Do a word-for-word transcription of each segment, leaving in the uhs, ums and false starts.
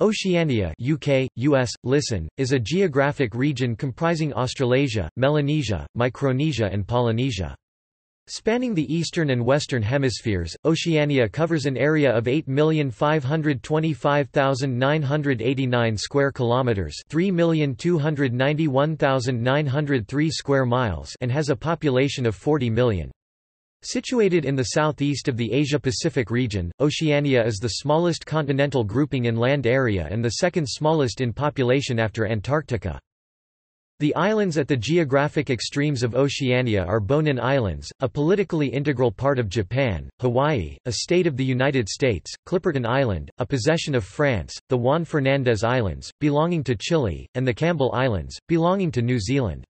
Oceania U K, U S, listen, is a geographic region comprising Australasia, Melanesia, Micronesia and Polynesia. Spanning the eastern and western hemispheres, Oceania covers an area of eight million five hundred twenty-five thousand nine hundred eighty-nine square kilometers, three million two hundred ninety-one thousand nine hundred three square miles, and has a population of forty million. Situated in the southeast of the Asia-Pacific region, Oceania is the smallest continental grouping in land area and the second smallest in population after Antarctica. The islands at the geographic extremes of Oceania are Bonin Islands, a politically integral part of Japan, Hawaii, a state of the United States, Clipperton Island, a possession of France, the Juan Fernandez Islands, belonging to Chile, and the Campbell Islands, belonging to New Zealand.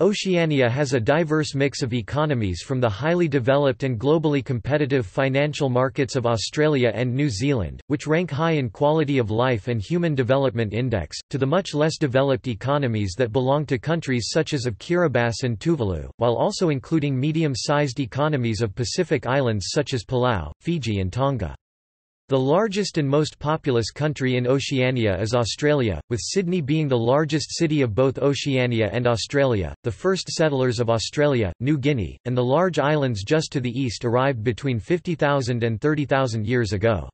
Oceania has a diverse mix of economies from the highly developed and globally competitive financial markets of Australia and New Zealand, which rank high in quality of life and Human Development Index, to the much less developed economies that belong to countries such as of Kiribati and Tuvalu, while also including medium-sized economies of Pacific islands such as Palau, Fiji and Tonga. The largest and most populous country in Oceania is Australia, with Sydney being the largest city of both Oceania and Australia. The first settlers of Australia, New Guinea, and the large islands just to the east arrived between fifty thousand and thirty thousand years ago.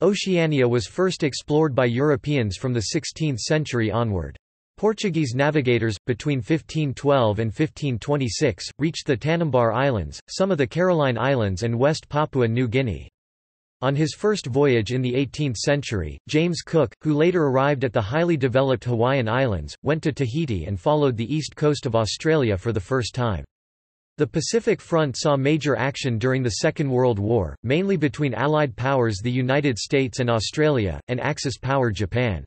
Oceania was first explored by Europeans from the sixteenth century onward. Portuguese navigators, between fifteen twelve and fifteen twenty-six, reached the Tanimbar Islands, some of the Caroline Islands and West Papua New Guinea. On his first voyage in the eighteenth century, James Cook, who later arrived at the highly developed Hawaiian Islands, went to Tahiti and followed the east coast of Australia for the first time. The Pacific Front saw major action during the Second World War, mainly between Allied powers the United States and Australia, and Axis power Japan.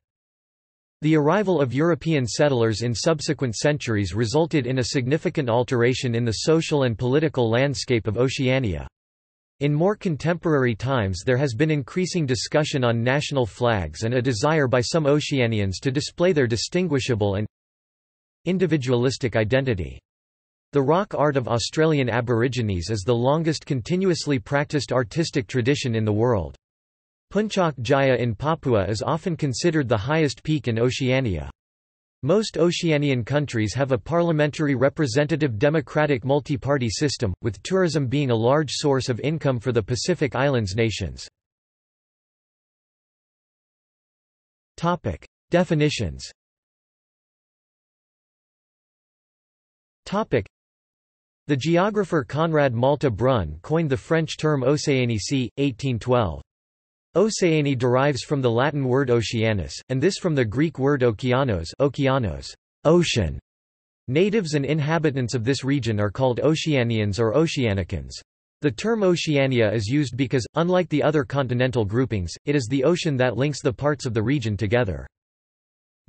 The arrival of European settlers in subsequent centuries resulted in a significant alteration in the social and political landscape of Oceania. In more contemporary times there has been increasing discussion on national flags and a desire by some Oceanians to display their distinguishable and individualistic identity. The rock art of Australian Aborigines is the longest continuously practiced artistic tradition in the world. Puncak Jaya in Papua is often considered the highest peak in Oceania. Most Oceanian countries have a parliamentary representative democratic multi-party system, with tourism being a large source of income for the Pacific Islands nations. Topic: Definitions. Topic: The geographer Conrad Malte Brun coined the French term Océanie c. eighteen twelve. Oceanie derives from the Latin word oceanus, and this from the Greek word okeanos, okeanos, ocean. Natives and inhabitants of this region are called Oceanians or Oceanicans. The term Oceania is used because, unlike the other continental groupings, it is the ocean that links the parts of the region together.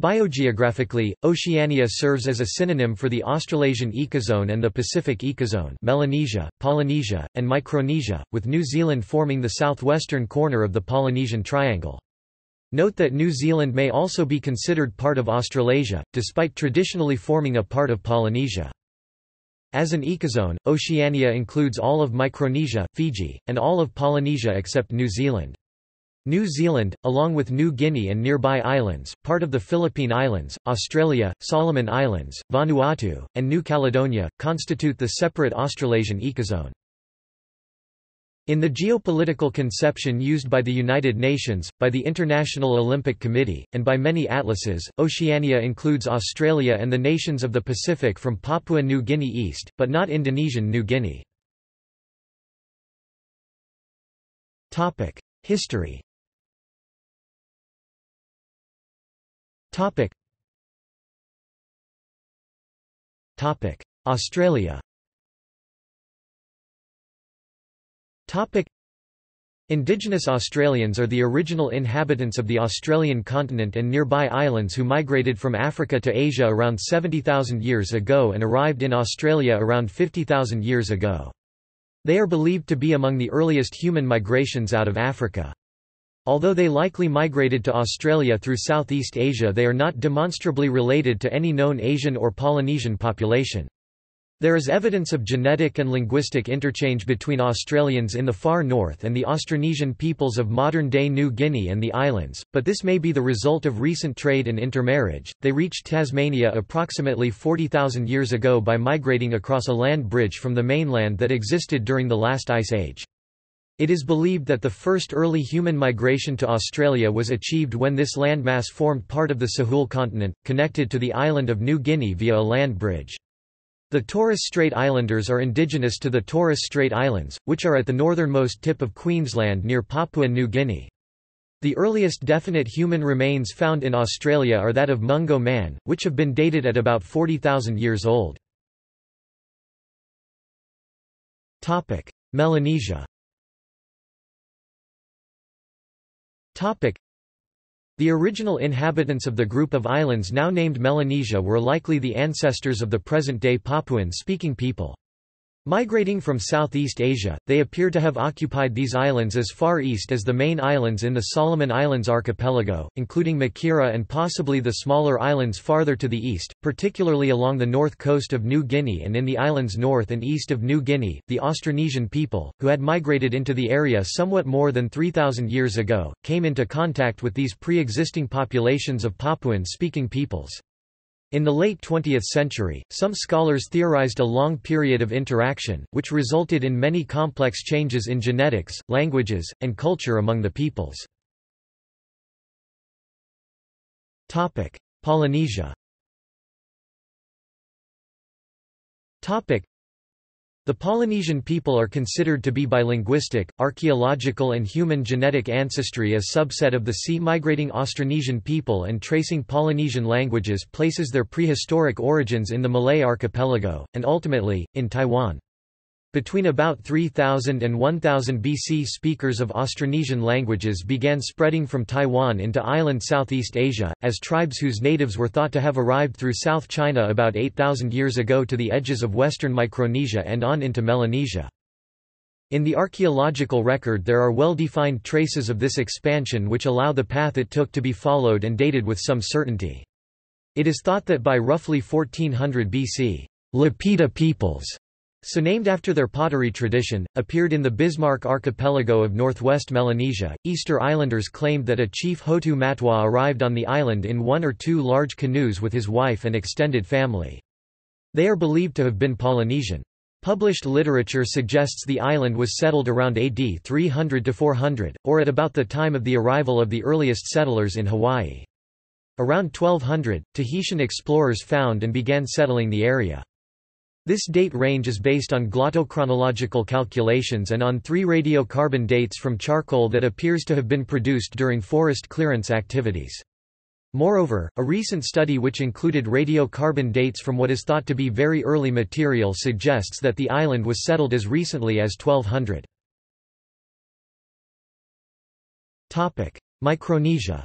Biogeographically, Oceania serves as a synonym for the Australasian ecozone and the Pacific ecozone, Melanesia, Polynesia, and Micronesia, with New Zealand forming the southwestern corner of the Polynesian Triangle. Note that New Zealand may also be considered part of Australasia, despite traditionally forming a part of Polynesia. As an ecozone, Oceania includes all of Micronesia, Fiji, and all of Polynesia except New Zealand. New Zealand, along with New Guinea and nearby islands, part of the Philippine Islands, Australia, Solomon Islands, Vanuatu, and New Caledonia, constitute the separate Australasian ecozone. In the geopolitical conception used by the United Nations, by the International Olympic Committee, and by many atlases, Oceania includes Australia and the nations of the Pacific from Papua New Guinea east, but not Indonesian New Guinea. History. Topic. Topic. Australia. Topic. Indigenous Australians are the original inhabitants of the Australian continent and nearby islands who migrated from Africa to Asia around seventy thousand years ago and arrived in Australia around fifty thousand years ago. They are believed to be among the earliest human migrations out of Africa. Although they likely migrated to Australia through Southeast Asia, they are not demonstrably related to any known Asian or Polynesian population. There is evidence of genetic and linguistic interchange between Australians in the far north and the Austronesian peoples of modern-day New Guinea and the islands, but this may be the result of recent trade and intermarriage. They reached Tasmania approximately forty thousand years ago by migrating across a land bridge from the mainland that existed during the last ice age. It is believed that the first early human migration to Australia was achieved when this landmass formed part of the Sahul continent, connected to the island of New Guinea via a land bridge. The Torres Strait Islanders are indigenous to the Torres Strait Islands, which are at the northernmost tip of Queensland near Papua New Guinea. The earliest definite human remains found in Australia are that of Mungo Man, which have been dated at about forty thousand years old. Topic: Melanesia. Topic: The original inhabitants of the group of islands now named Melanesia were likely the ancestors of the present-day Papuan-speaking people. Migrating from Southeast Asia, they appear to have occupied these islands as far east as the main islands in the Solomon Islands archipelago, including Makira and possibly the smaller islands farther to the east, particularly along the north coast of New Guinea and in the islands north and east of New Guinea. The Austronesian people, who had migrated into the area somewhat more than three thousand years ago, came into contact with these pre-existing populations of Papuan-speaking peoples. In the late twentieth century, some scholars theorized a long period of interaction, which resulted in many complex changes in genetics, languages, and culture among the peoples. Topic: Polynesia. Topic: The Polynesian people are considered to be by linguistic, archaeological and human genetic ancestry a subset of the sea-migrating Austronesian people, and tracing Polynesian languages places their prehistoric origins in the Malay archipelago, and ultimately, in Taiwan. Between about three thousand and one thousand B C, speakers of Austronesian languages began spreading from Taiwan into island Southeast Asia, as tribes whose natives were thought to have arrived through South China about eight thousand years ago to the edges of western Micronesia and on into Melanesia. In the archaeological record there are well-defined traces of this expansion which allow the path it took to be followed and dated with some certainty. It is thought that by roughly fourteen hundred B C, Lapita peoples, so named after their pottery tradition, appeared in the Bismarck archipelago of northwest Melanesia. Easter Islanders claimed that a chief Hotu Matua arrived on the island in one or two large canoes with his wife and extended family. They are believed to have been Polynesian. Published literature suggests the island was settled around A D three hundred to four hundred, or at about the time of the arrival of the earliest settlers in Hawaii. Around twelve hundred, Tahitian explorers found and began settling the area. This date range is based on glottochronological calculations and on three radiocarbon dates from charcoal that appears to have been produced during forest clearance activities. Moreover, a recent study which included radiocarbon dates from what is thought to be very early material suggests that the island was settled as recently as twelve hundred. Topic: Micronesia.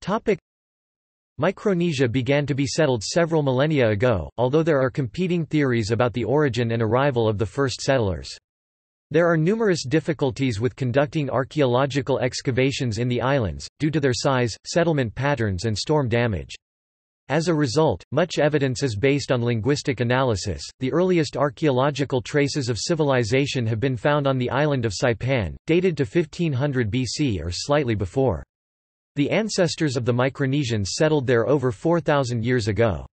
Topic: Micronesia began to be settled several millennia ago, although there are competing theories about the origin and arrival of the first settlers. There are numerous difficulties with conducting archaeological excavations in the islands, due to their size, settlement patterns and storm damage. As a result, much evidence is based on linguistic analysis. The earliest archaeological traces of civilization have been found on the island of Saipan, dated to fifteen hundred B C or slightly before. The ancestors of the Micronesians settled there over four thousand years ago.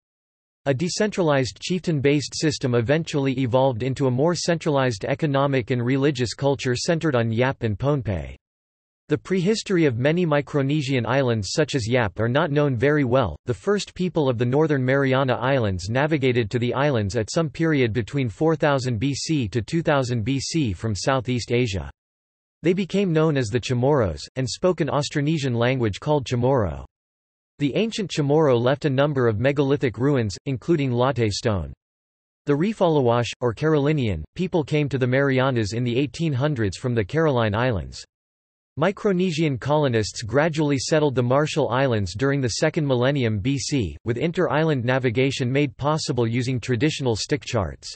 A decentralized chieftain-based system eventually evolved into a more centralized economic and religious culture centered on Yap and Pohnpei. The prehistory of many Micronesian islands such as Yap are not known very well. The first people of the northern Mariana Islands navigated to the islands at some period between four thousand B C to two thousand B C from Southeast Asia. They became known as the Chamorros, and spoke an Austronesian language called Chamorro. The ancient Chamorro left a number of megalithic ruins, including Latte Stone. The Refaluwasch, or Carolinian, people came to the Marianas in the eighteen hundreds from the Caroline Islands. Micronesian colonists gradually settled the Marshall Islands during the second millennium B C, with inter-island navigation made possible using traditional stick charts.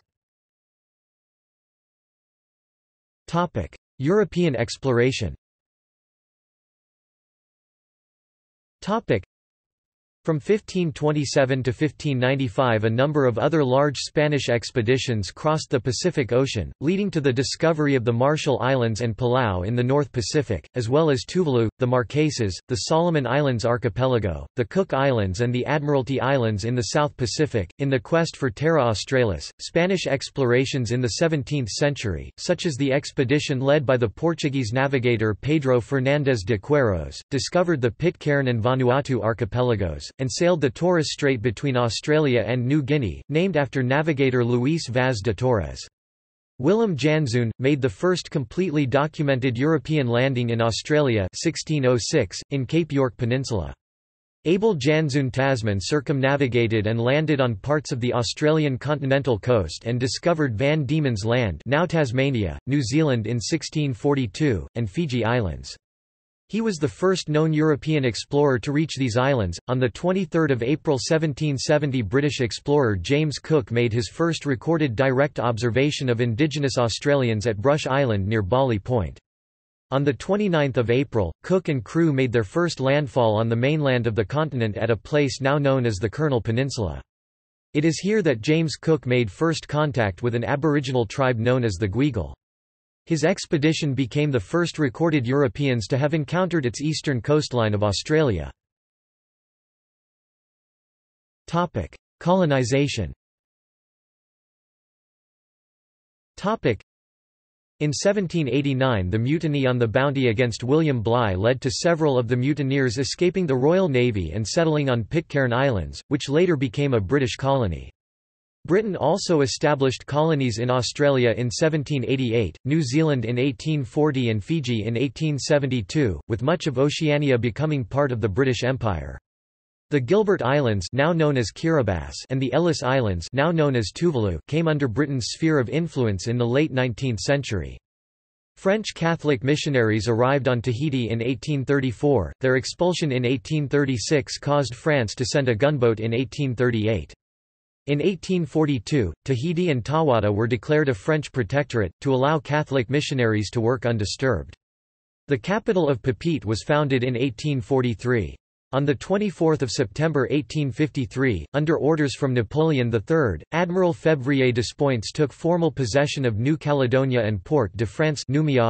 European exploration. From fifteen twenty-seven to fifteen ninety-five, a number of other large Spanish expeditions crossed the Pacific Ocean, leading to the discovery of the Marshall Islands and Palau in the North Pacific, as well as Tuvalu, the Marquesas, the Solomon Islands archipelago, the Cook Islands, and the Admiralty Islands in the South Pacific. In the quest for Terra Australis, Spanish explorations in the seventeenth century, such as the expedition led by the Portuguese navigator Pedro Fernandes de Queirós, discovered the Pitcairn and Vanuatu archipelagos, and sailed the Torres Strait between Australia and New Guinea, named after navigator Luis Vaz de Torres. Willem Janszoon made the first completely documented European landing in Australia sixteen oh six, in Cape York Peninsula. Abel Janszoon Tasman circumnavigated and landed on parts of the Australian continental coast and discovered Van Diemen's Land, now Tasmania, New Zealand, in sixteen forty-two, and Fiji Islands. He was the first known European explorer to reach these islands. On the twenty-third of April seventeen seventy, British explorer James Cook made his first recorded direct observation of indigenous Australians at Brush Island near Bali Point. On the twenty-ninth of April, Cook and crew made their first landfall on the mainland of the continent at a place now known as the Kernel Peninsula. It is here that James Cook made first contact with an Aboriginal tribe known as the Gweegal. His expedition became the first recorded Europeans to have encountered its eastern coastline of Australia. Topic: Colonization. Topic: In seventeen eighty-nine, the mutiny on the Bounty against William Bligh led to several of the mutineers escaping the Royal Navy and settling on Pitcairn Islands, which later became a British colony. Britain also established colonies in Australia in seventeen eighty-eight, New Zealand in eighteen forty, and Fiji in eighteen seventy-two, with much of Oceania becoming part of the British Empire. The Gilbert Islands, now known as Kiribati, and the Ellis Islands, now known as Tuvalu, came under Britain's sphere of influence in the late nineteenth century. French Catholic missionaries arrived on Tahiti in eighteen thirty-four. Their expulsion in eighteen thirty-six caused France to send a gunboat in eighteen thirty-eight. In eighteen forty-two, Tahiti and Tawada were declared a French protectorate, to allow Catholic missionaries to work undisturbed. The capital of Papeete was founded in eighteen forty-three. On the twenty-fourth of September eighteen fifty-three, under orders from Napoleon the third, Admiral Février Despointes took formal possession of New Caledonia, and Port de France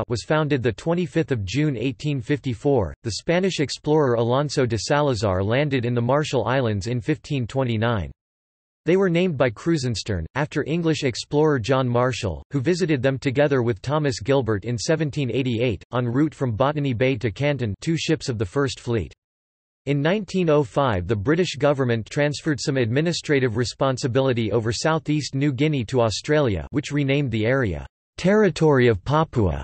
was founded the twenty-fifth of June eighteen fifty-four. The Spanish explorer Alonso de Salazar landed in the Marshall Islands in fifteen twenty-nine. They were named by Krusenstern, after English explorer John Marshall, who visited them together with Thomas Gilbert in seventeen eighty-eight, en route from Botany Bay to Canton, two ships of the First Fleet. In nineteen oh five, the British government transferred some administrative responsibility over southeast New Guinea to Australia, which renamed the area Territory of Papua,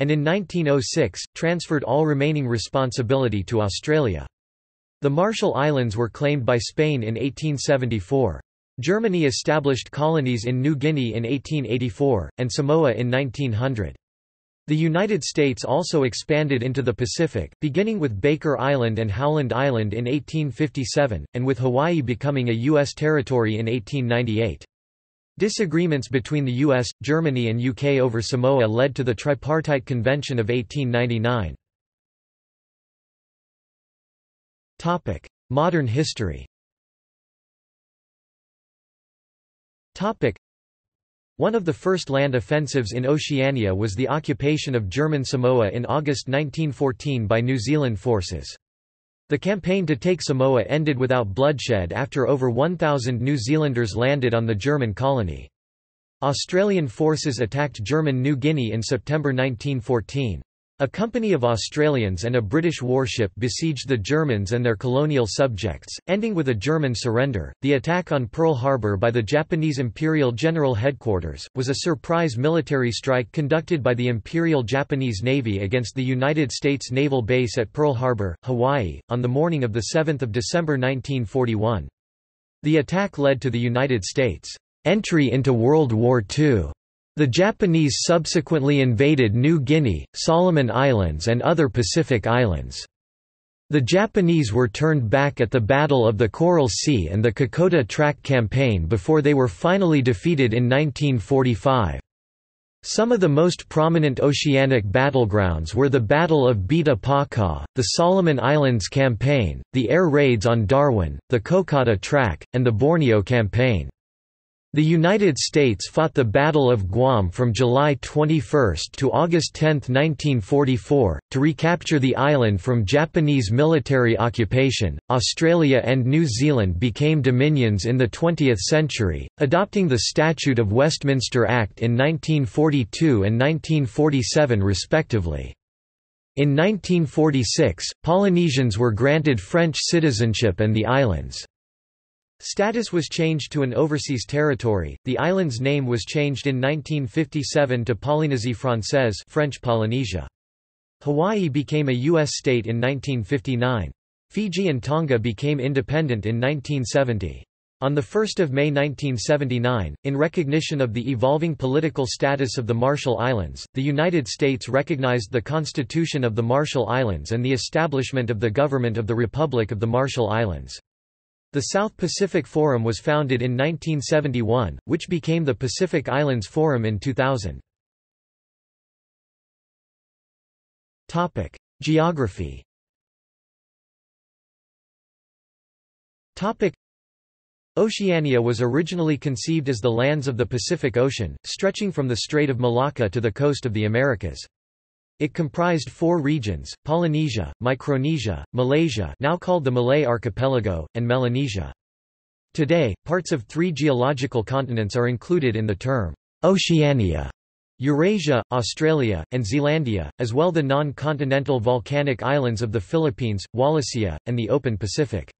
and in nineteen oh six, transferred all remaining responsibility to Australia. The Marshall Islands were claimed by Spain in eighteen seventy-four. Germany established colonies in New Guinea in eighteen eighty-four, and Samoa in nineteen hundred. The United States also expanded into the Pacific, beginning with Baker Island and Howland Island in eighteen fifty-seven, and with Hawaii becoming a U S territory in eighteen ninety-eight. Disagreements between the U S, Germany, and U K over Samoa led to the Tripartite Convention of eighteen ninety-nine. Topic: Modern history. Topic. One of the first land offensives in Oceania was the occupation of German Samoa in August nineteen fourteen by New Zealand forces. The campaign to take Samoa ended without bloodshed after over one thousand New Zealanders landed on the German colony. Australian forces attacked German New Guinea in September nineteen fourteen. A company of Australians and a British warship besieged the Germans and their colonial subjects, ending with a German surrender. The attack on Pearl Harbor by the Japanese Imperial General Headquarters was a surprise military strike conducted by the Imperial Japanese Navy against the United States naval base at Pearl Harbor, Hawaii, on the morning of the seventh of December nineteen forty-one. The attack led to the United States' entry into World War Two. The Japanese subsequently invaded New Guinea, Solomon Islands, and other Pacific islands. The Japanese were turned back at the Battle of the Coral Sea and the Kokoda Track campaign before they were finally defeated in nineteen forty-five. Some of the most prominent oceanic battlegrounds were the Battle of Bita Paca, the Solomon Islands Campaign, the air raids on Darwin, the Kokoda Track, and the Borneo Campaign. The United States fought the Battle of Guam from July twenty-first to August tenth nineteen forty-four, to recapture the island from Japanese military occupation. Australia and New Zealand became dominions in the twentieth century, adopting the Statute of Westminster Act in nineteen forty-two and nineteen forty-seven respectively. In nineteen forty-six, Polynesians were granted French citizenship and the islands' status was changed to an overseas territory. The island's name was changed in nineteen fifty-seven to Polynésie Française, French Polynesia. Hawaii became a U S state in nineteen fifty-nine. Fiji and Tonga became independent in nineteen seventy. On the first of May nineteen seventy-nine, in recognition of the evolving political status of the Marshall Islands, the United States recognized the Constitution of the Marshall Islands and the establishment of the Government of the Republic of the Marshall Islands. The South Pacific Forum was founded in nineteen seventy-one, which became the Pacific Islands Forum in two thousand. Topic: Geography. Topic: Oceania was originally conceived as the lands of the Pacific Ocean, stretching from the Strait of Malacca to the coast of the Americas. It comprised four regions: Polynesia, Micronesia, Malaysia now called the Malay Archipelago, and Melanesia. Today, parts of three geological continents are included in the term Oceania: Eurasia, Australia, and Zealandia, as well the non-continental volcanic islands of the Philippines, Wallacea, and the open Pacific.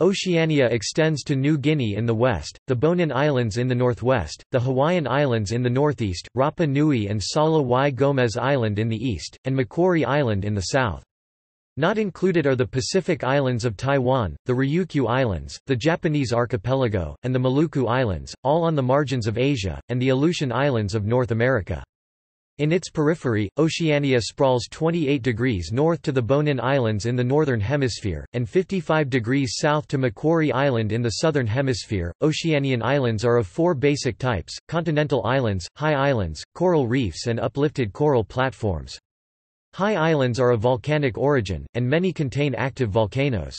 Oceania extends to New Guinea in the west, the Bonin Islands in the northwest, the Hawaiian Islands in the northeast, Rapa Nui and Sala y Gomez Island in the east, and Macquarie Island in the south. Not included are the Pacific Islands of Taiwan, the Ryukyu Islands, the Japanese archipelago, and the Maluku Islands, all on the margins of Asia, and the Aleutian Islands of North America. In its periphery, Oceania sprawls twenty-eight degrees north to the Bonin Islands in the Northern Hemisphere, and fifty-five degrees south to Macquarie Island in the Southern Hemisphere. Oceanian islands are of four basic types: continental islands, high islands, coral reefs, and uplifted coral platforms. High islands are of volcanic origin, and many contain active volcanoes.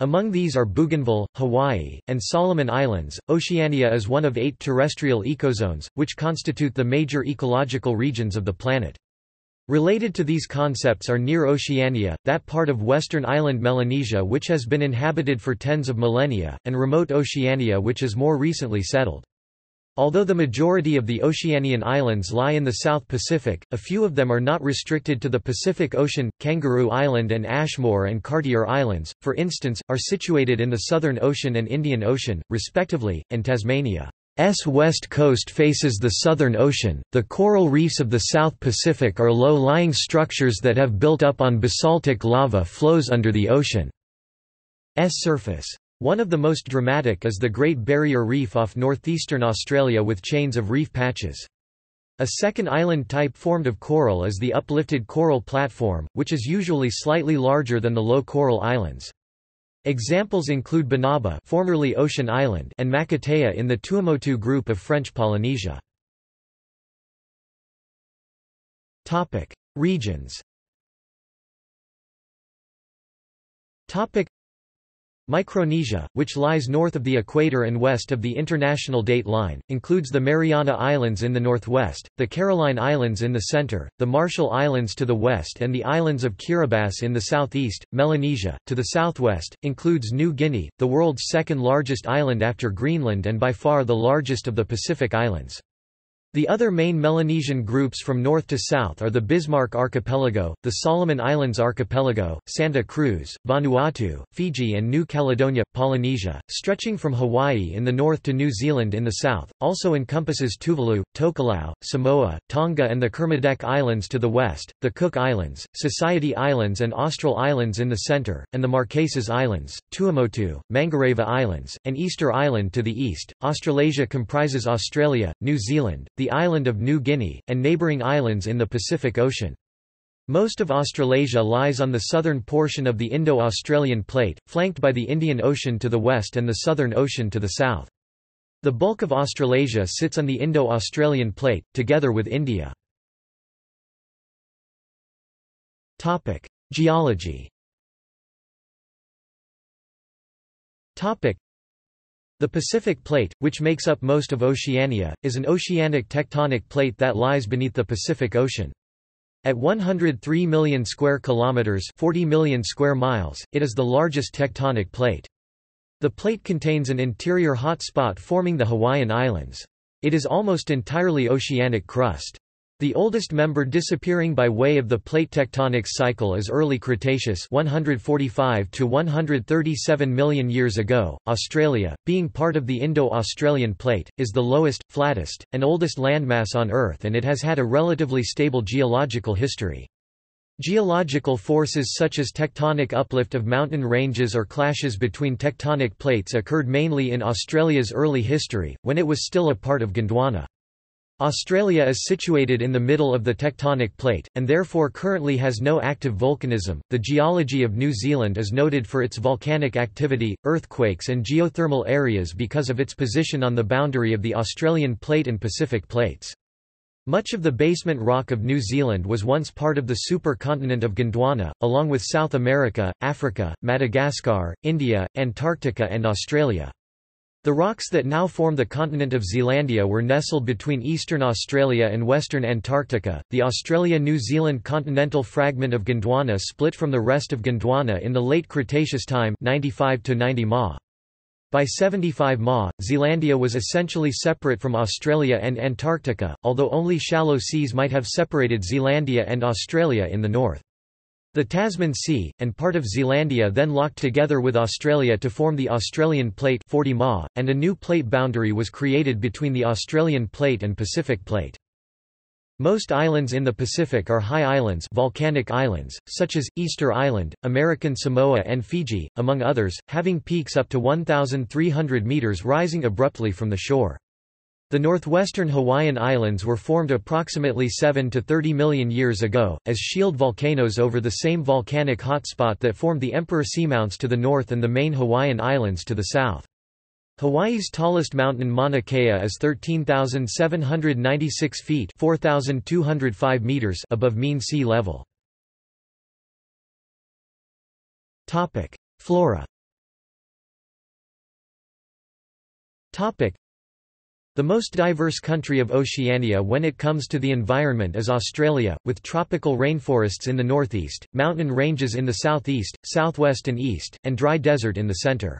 Among these are Bougainville, Hawaii, and Solomon Islands. Oceania is one of eight terrestrial ecozones, which constitute the major ecological regions of the planet. Related to these concepts are near Oceania, that part of Western Island Melanesia which has been inhabited for tens of millennia, and remote Oceania which is more recently settled. Although the majority of the Oceanian islands lie in the South Pacific, a few of them are not restricted to the Pacific Ocean. Kangaroo Island and Ashmore and Cartier Islands, for instance, are situated in the Southern Ocean and Indian Ocean, respectively, and Tasmania's west coast faces the Southern Ocean. The coral reefs of the South Pacific are low-lying structures that have built up on basaltic lava flows under the ocean's surface. One of the most dramatic is the Great Barrier Reef off northeastern Australia with chains of reef patches. A second island type formed of coral is the uplifted coral platform, which is usually slightly larger than the low coral islands. Examples include Banaba, formerly Ocean Island, and Makatea in the Tuamotu group of French Polynesia. Topic: Regions. Topic: Micronesia, which lies north of the equator and west of the international date line, includes the Mariana Islands in the northwest, the Caroline Islands in the center, the Marshall Islands to the west and the islands of Kiribati in the southeast. Melanesia, to the southwest, includes New Guinea, the world's second largest island after Greenland and by far the largest of the Pacific Islands. The other main Melanesian groups from north to south are the Bismarck Archipelago, the Solomon Islands Archipelago, Santa Cruz, Vanuatu, Fiji and New Caledonia. Polynesia, stretching from Hawaii in the north to New Zealand in the south, also encompasses Tuvalu, Tokelau, Samoa, Tonga and the Kermadec Islands to the west, the Cook Islands, Society Islands and Austral Islands in the centre, and the Marquesas Islands, Tuamotu, Mangareva Islands, and Easter Island to the east. Australasia comprises Australia, New Zealand, the island of New Guinea, and neighbouring islands in the Pacific Ocean. Most of Australasia lies on the southern portion of the Indo-Australian Plate, flanked by the Indian Ocean to the west and the Southern Ocean to the south. The bulk of Australasia sits on the Indo-Australian plate, together with India. Geology. The Pacific Plate, which makes up most of Oceania, is an oceanic tectonic plate that lies beneath the Pacific Ocean. At one hundred three million square kilometers (forty million square miles), it is the largest tectonic plate. The plate contains an interior hotspot forming the Hawaiian Islands. It is almost entirely oceanic crust. The oldest member disappearing by way of the plate tectonic cycle is early Cretaceous, one hundred forty-five to one hundred thirty-seven million years ago. Australia, being part of the Indo-Australian plate, is the lowest, flattest, and oldest landmass on Earth, and it has had a relatively stable geological history. Geological forces such as tectonic uplift of mountain ranges or clashes between tectonic plates occurred mainly in Australia's early history, when it was still a part of Gondwana. Australia is situated in the middle of the tectonic plate, and therefore currently has no active volcanism. The geology of New Zealand is noted for its volcanic activity, earthquakes, and geothermal areas because of its position on the boundary of the Australian plate and Pacific plates. Much of the basement rock of New Zealand was once part of the supercontinent of Gondwana, along with South America, Africa, Madagascar, India, Antarctica, and Australia. The rocks that now form the continent of Zealandia were nestled between eastern Australia and western Antarctica. The Australia-New Zealand continental fragment of Gondwana split from the rest of Gondwana in the late Cretaceous time, ninety-five to ninety million. By seventy-five million, Zealandia was essentially separate from Australia and Antarctica, although only shallow seas might have separated Zealandia and Australia in the north. The Tasman Sea, and part of Zealandia then locked together with Australia to form the Australian Plate forty million, and a new plate boundary was created between the Australian Plate and Pacific Plate. Most islands in the Pacific are high islands, volcanic islands, such as Easter Island, American Samoa and Fiji, among others, having peaks up to one thousand three hundred meters rising abruptly from the shore. The northwestern Hawaiian Islands were formed approximately seven to thirty million years ago, as shield volcanoes over the same volcanic hotspot that formed the Emperor Seamounts to the north and the main Hawaiian Islands to the south. Hawaii's tallest mountain, Mauna Kea, is thirteen thousand seven hundred ninety-six feet (four thousand two hundred five meters) above mean sea level. Flora. The most diverse country of Oceania when it comes to the environment is Australia, with tropical rainforests in the northeast, mountain ranges in the southeast, southwest and east, and dry desert in the centre.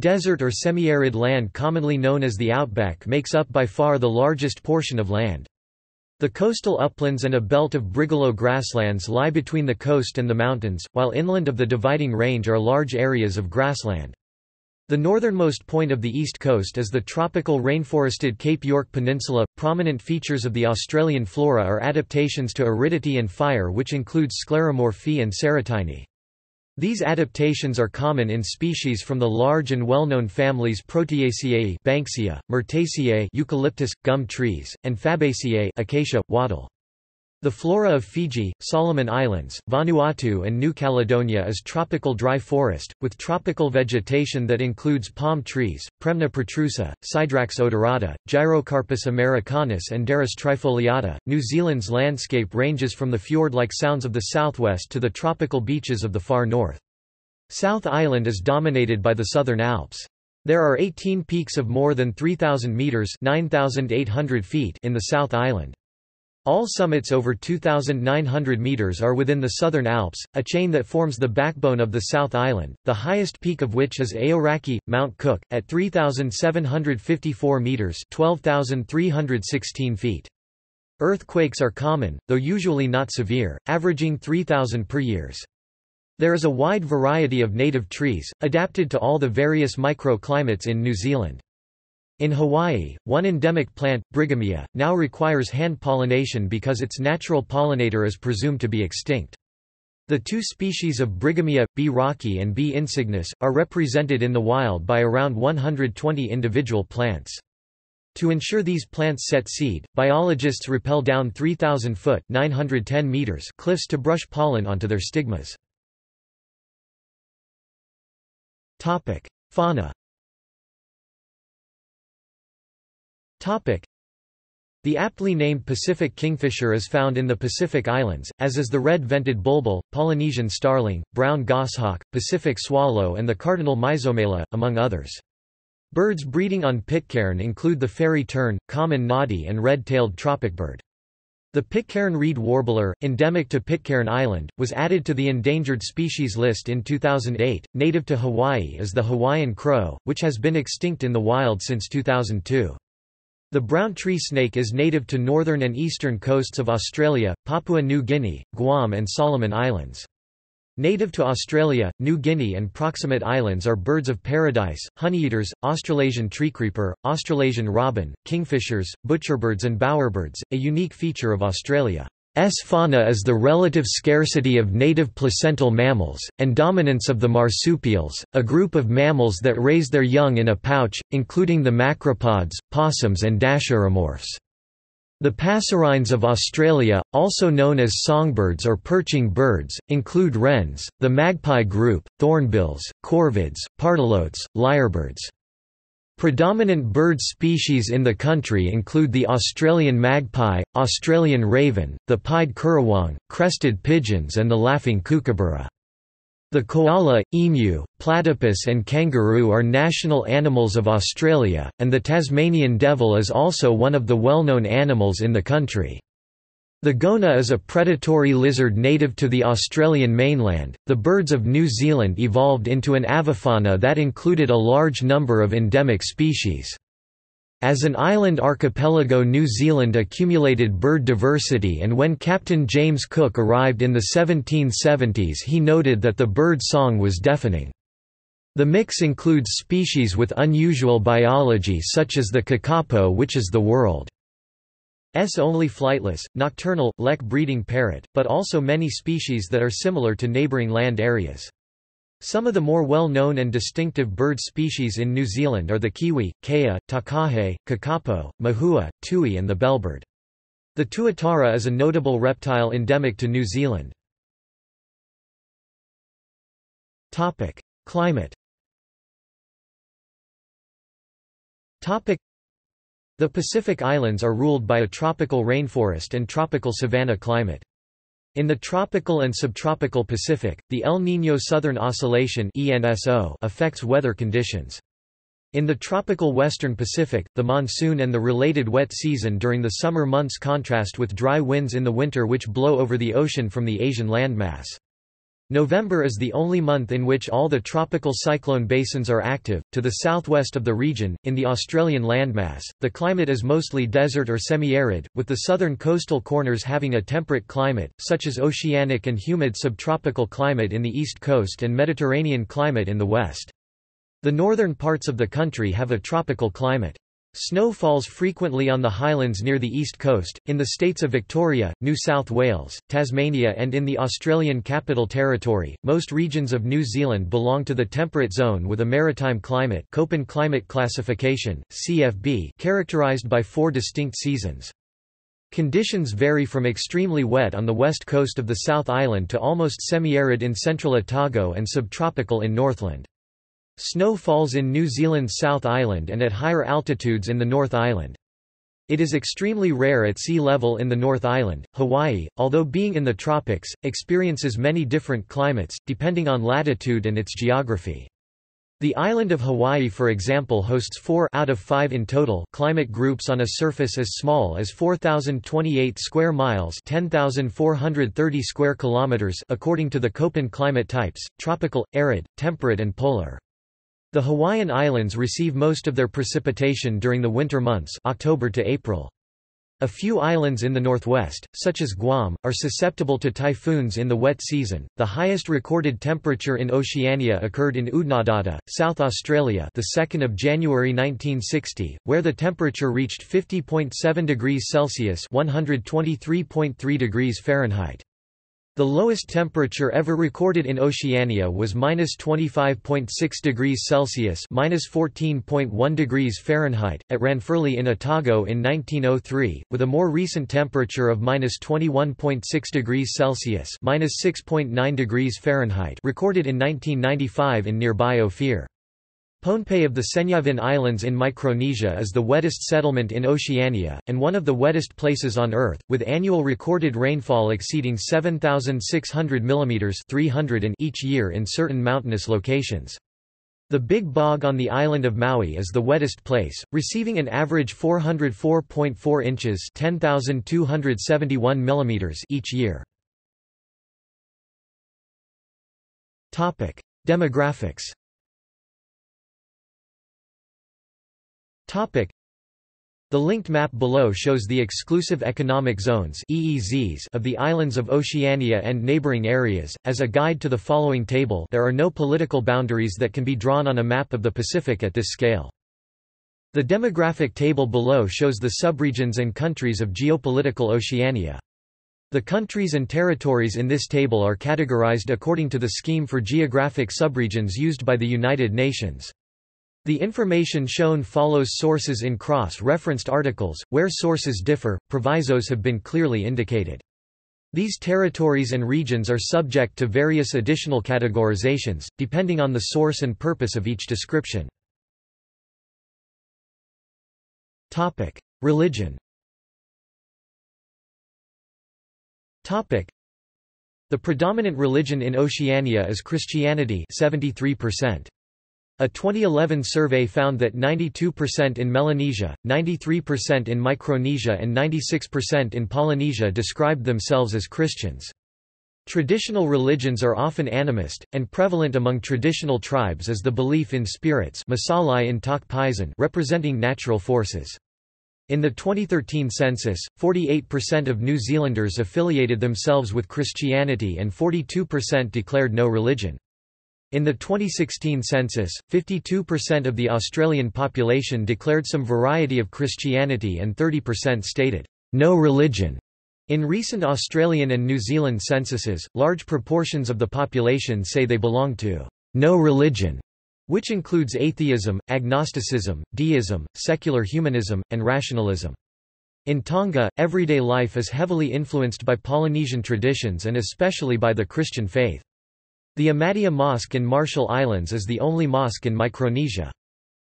Desert or semi-arid land commonly known as the outback makes up by far the largest portion of land. The coastal uplands and a belt of brigalow grasslands lie between the coast and the mountains, while inland of the dividing range are large areas of grassland. The northernmost point of the east coast is the tropical rainforested Cape York Peninsula. Prominent features of the Australian flora are adaptations to aridity and fire, which include scleromorphy and ceratini. These adaptations are common in species from the large and well-known families Proteaceae, Banksia, Myrtaceae, eucalyptus gum trees, and Fabaceae, acacia wattle. The flora of Fiji, Solomon Islands, Vanuatu and New Caledonia is tropical dry forest, with tropical vegetation that includes palm trees, Premna protrusa, Cydrax odorata, Gyrocarpus americanus and Derris trifoliata. New Zealand's landscape ranges from the fjord-like sounds of the southwest to the tropical beaches of the far north. South Island is dominated by the Southern Alps. There are eighteen peaks of more than three thousand metres (nine thousand eight hundred feet) in the South Island. All summits over two thousand nine hundred meters are within the Southern Alps, a chain that forms the backbone of the South Island, the highest peak of which is Aoraki, Mount Cook, at three thousand seven hundred fifty-four meters (twelve thousand three hundred sixteen feet). Earthquakes are common, though usually not severe, averaging three thousand per year. There is a wide variety of native trees, adapted to all the various microclimates in New Zealand. In Hawaii, one endemic plant, Brigamia, now requires hand pollination because its natural pollinator is presumed to be extinct. The two species of Brigamia, B. rocky and B. insignis, are represented in the wild by around one hundred twenty individual plants. To ensure these plants set seed, biologists rappel down three thousand foot (nine hundred ten meters) cliffs to brush pollen onto their stigmas. Fauna. The aptly named Pacific kingfisher is found in the Pacific Islands, as is the red-vented bulbul, Polynesian starling, brown goshawk, Pacific swallow and the cardinal Mizomela, among others. Birds breeding on Pitcairn include the fairy tern, common noddy and red-tailed tropicbird. The Pitcairn reed warbler, endemic to Pitcairn Island, was added to the endangered species list in two thousand eight. Native to Hawaii is the Hawaiian crow, which has been extinct in the wild since two thousand two. The brown tree snake is native to northern and eastern coasts of Australia, Papua New Guinea, Guam and Solomon Islands. Native to Australia, New Guinea and proximate islands are birds of paradise, honeyeaters, Australasian treecreeper, Australasian robin, kingfishers, butcherbirds and bowerbirds. A unique feature of Australia's fauna is the relative scarcity of native placental mammals, and dominance of the marsupials, a group of mammals that raise their young in a pouch, including the macropods, possums and dasheromorphs. The passerines of Australia, also known as songbirds or perching birds, include wrens, the magpie group, thornbills, corvids, partelotes, lyrebirds. Predominant bird species in the country include the Australian magpie, Australian raven, the pied currawong, crested pigeons and the laughing kookaburra. The koala, emu, platypus and kangaroo are national animals of Australia, and the Tasmanian devil is also one of the well-known animals in the country. The gona is a predatory lizard native to the Australian mainland. The birds of New Zealand evolved into an avifauna that included a large number of endemic species. As an island archipelago, New Zealand accumulated bird diversity, and when Captain James Cook arrived in the seventeen seventies, he noted that the bird song was deafening. The mix includes species with unusual biology such as the kakapo, which is the world's only flightless, nocturnal, lek-breeding parrot, but also many species that are similar to neighbouring land areas. Some of the more well-known and distinctive bird species in New Zealand are the kiwi, kea, takahe, kakapo, mahua, tui and the bellbird. The tuatara is a notable reptile endemic to New Zealand. Climate. The Pacific Islands are ruled by a tropical rainforest and tropical savanna climate. In the tropical and subtropical Pacific, the El Niño Southern Oscillation (E N S O) affects weather conditions. In the tropical Western Pacific, the monsoon and the related wet season during the summer months contrast with dry winds in the winter which blow over the ocean from the Asian landmass. November is the only month in which all the tropical cyclone basins are active. To the southwest of the region, in the Australian landmass, the climate is mostly desert or semi-arid, with the southern coastal corners having a temperate climate, such as oceanic and humid subtropical climate in the east coast and Mediterranean climate in the west. The northern parts of the country have a tropical climate. Snow falls frequently on the highlands near the east coast, in the states of Victoria, New South Wales, Tasmania and in the Australian Capital Territory. Most regions of New Zealand belong to the temperate zone with a maritime climate, Köppen climate classification, C F B, characterized by four distinct seasons. Conditions vary from extremely wet on the west coast of the South Island to almost semi-arid in central Otago and subtropical in Northland. Snow falls in New Zealand's South Island and at higher altitudes in the North Island. It is extremely rare at sea level in the North Island. Hawaii, although being in the tropics, experiences many different climates, depending on latitude and its geography. The island of Hawaii, for example, hosts four out of five in total climate groups on a surface as small as four thousand twenty-eight square miles (ten thousand four hundred thirty square kilometers) according to the Köppen climate types: tropical, arid, temperate and polar. The Hawaiian Islands receive most of their precipitation during the winter months, October to April. A few islands in the northwest, such as Guam, are susceptible to typhoons in the wet season. The highest recorded temperature in Oceania occurred in Udnadatta, South Australia, the second of January nineteen sixty, where the temperature reached fifty point seven degrees Celsius (one hundred twenty-three point three degrees Fahrenheit). The lowest temperature ever recorded in Oceania was minus twenty-five point six degrees Celsius minus fourteen point one degrees Fahrenheit, at Ranfurly in Otago in nineteen oh three, with a more recent temperature of minus twenty-one point six degrees Celsius minus six point nine degrees Fahrenheit recorded in nineteen ninety-five in nearby Ophir. Pohnpei of the Senyavan Islands in Micronesia is the wettest settlement in Oceania, and one of the wettest places on Earth, with annual recorded rainfall exceeding seven thousand six hundred millimeters each year in certain mountainous locations. The Big Bog on the island of Maui is the wettest place, receiving an average four hundred four point four inches ten thousand two hundred seventy-one millimeters each year. Topic: Demographics. Topic: The linked map below shows the exclusive economic zones (E E Zs) of the islands of Oceania and neighboring areas. As a guide to the following table, there are no political boundaries that can be drawn on a map of the Pacific at this scale. The demographic table below shows the subregions and countries of geopolitical Oceania. The countries and territories in this table are categorized according to the scheme for geographic subregions used by the United Nations. The information shown follows sources in cross-referenced articles, where sources differ, provisos have been clearly indicated. These territories and regions are subject to various additional categorizations, depending on the source and purpose of each description. Religion. The predominant religion in Oceania is Christianity, seventy-three percent. A twenty eleven survey found that ninety-two percent in Melanesia, ninety-three percent in Micronesia and ninety-six percent in Polynesia described themselves as Christians. Traditional religions are often animist, and prevalent among traditional tribes is the belief in spirits representing natural forces. In the twenty thirteen census, forty-eight percent of New Zealanders affiliated themselves with Christianity and forty-two percent declared no religion. In the twenty sixteen census, fifty-two percent of the Australian population declared some variety of Christianity and thirty percent stated, "no religion." In recent Australian and New Zealand censuses, large proportions of the population say they belong to "no religion," which includes atheism, agnosticism, deism, secular humanism, and rationalism. In Tonga, everyday life is heavily influenced by Polynesian traditions and especially by the Christian faith. The Amatia Mosque in Marshall Islands is the only mosque in Micronesia.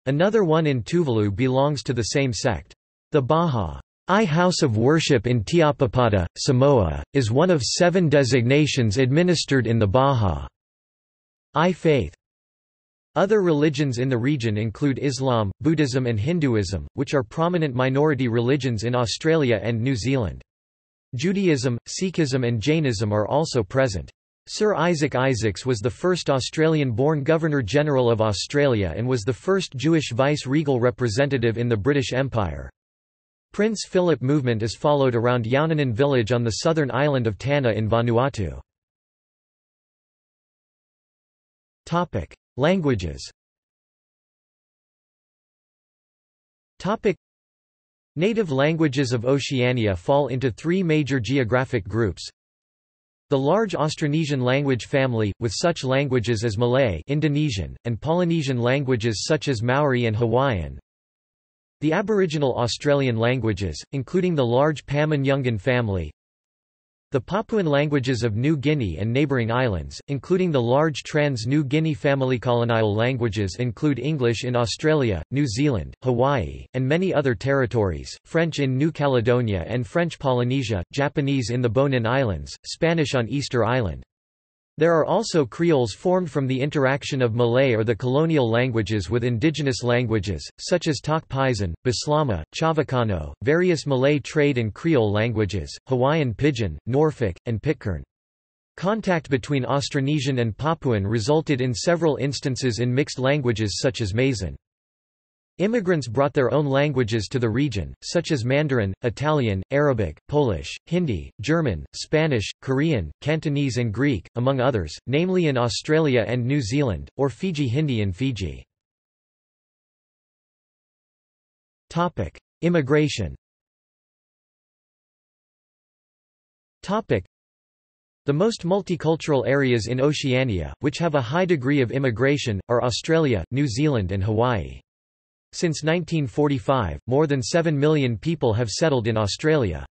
Another one in Tuvalu belongs to the same sect. The Baha'i House of Worship in Teapapada, Samoa, is one of seven designations administered in the Baha'i faith. Other religions in the region include Islam, Buddhism and Hinduism, which are prominent minority religions in Australia and New Zealand. Judaism, Sikhism and Jainism are also present. Sir Isaac Isaacs was the first Australian-born Governor-General of Australia and was the first Jewish vice-regal representative in the British Empire. Prince Philip movement is followed around Yaunanan village on the southern island of Tanna in Vanuatu. Topic: Languages. Topic: Native languages of Oceania fall into three major geographic groups. The large Austronesian language family, with such languages as Malay, Indonesian, and Polynesian languages such as Maori and Hawaiian. The Aboriginal Australian languages, including the large Paman-Yungan family. The Papuan languages of New Guinea and neighbouring islands, including the large trans-New Guinea family. Colonial languages include English in Australia, New Zealand, Hawaii, and many other territories, French in New Caledonia and French Polynesia, Japanese in the Bonin Islands, Spanish on Easter Island. There are also creoles formed from the interaction of Malay or the colonial languages with indigenous languages, such as Tok Pisan, Bislama, Chavacano, various Malay trade and creole languages, Hawaiian Pidgin, Norfolk, and Pitcairn. Contact between Austronesian and Papuan resulted in several instances in mixed languages such as Mazan. Immigrants brought their own languages to the region, such as Mandarin, Italian, Arabic, Polish, Hindi, German, Spanish, Korean, Cantonese and Greek, among others, namely in Australia and New Zealand, or Fiji Hindi in Fiji. Topic: Immigration. Topic: The most multicultural areas in Oceania, which have a high degree of immigration, are Australia, New Zealand and Hawaii. Since nineteen forty-five, more than seven million people have settled in Australia.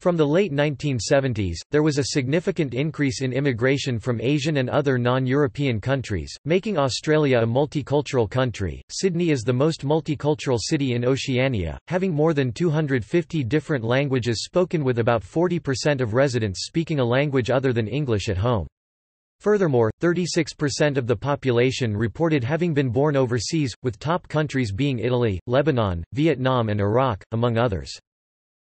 From the late nineteen seventies, there was a significant increase in immigration from Asian and other non-European countries, making Australia a multicultural country. Sydney is the most multicultural city in Oceania, having more than two hundred fifty different languages spoken, with about forty percent of residents speaking a language other than English at home. Furthermore, thirty-six percent of the population reported having been born overseas, with top countries being Italy, Lebanon, Vietnam and Iraq, among others.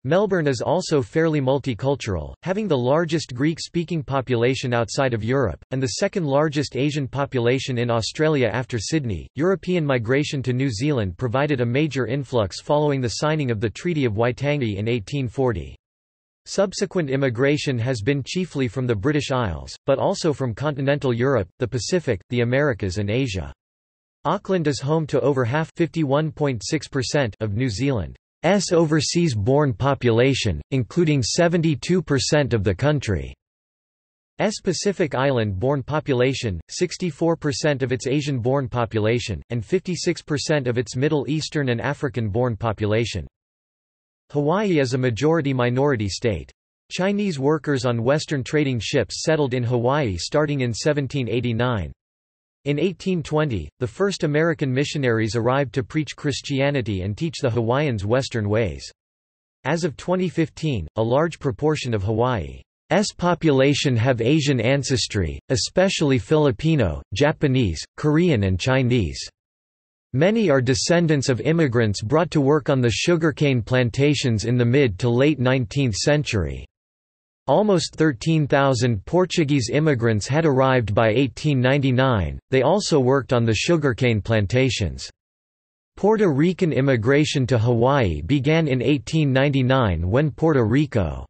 Melbourne is also fairly multicultural, having the largest Greek-speaking population outside of Europe, and the second largest Asian population in Australia after Sydney. European migration to New Zealand provided a major influx following the signing of the Treaty of Waitangi in eighteen forty. Subsequent immigration has been chiefly from the British Isles, but also from continental Europe, the Pacific, the Americas and Asia. Auckland is home to over half (fifty-one point six percent) of New Zealand. S overseas-born population, including seventy-two percent of the country's Pacific Island-born population, sixty-four percent of its Asian-born population, and fifty-six percent of its Middle Eastern and African-born population. Hawaii is a majority-minority state. Chinese workers on Western trading ships settled in Hawaii starting in seventeen eighty-nine. In eighteen twenty, the first American missionaries arrived to preach Christianity and teach the Hawaiians Western ways. As of twenty fifteen, a large proportion of Hawaii's population have Asian ancestry, especially Filipino, Japanese, Korean and Chinese. Many are descendants of immigrants brought to work on the sugarcane plantations in the mid to late nineteenth century. Almost thirteen thousand Portuguese immigrants had arrived by eighteen ninety-nine, they also worked on the sugarcane plantations. Puerto Rican immigration to Hawaii began in eighteen ninety-nine when Puerto Rico's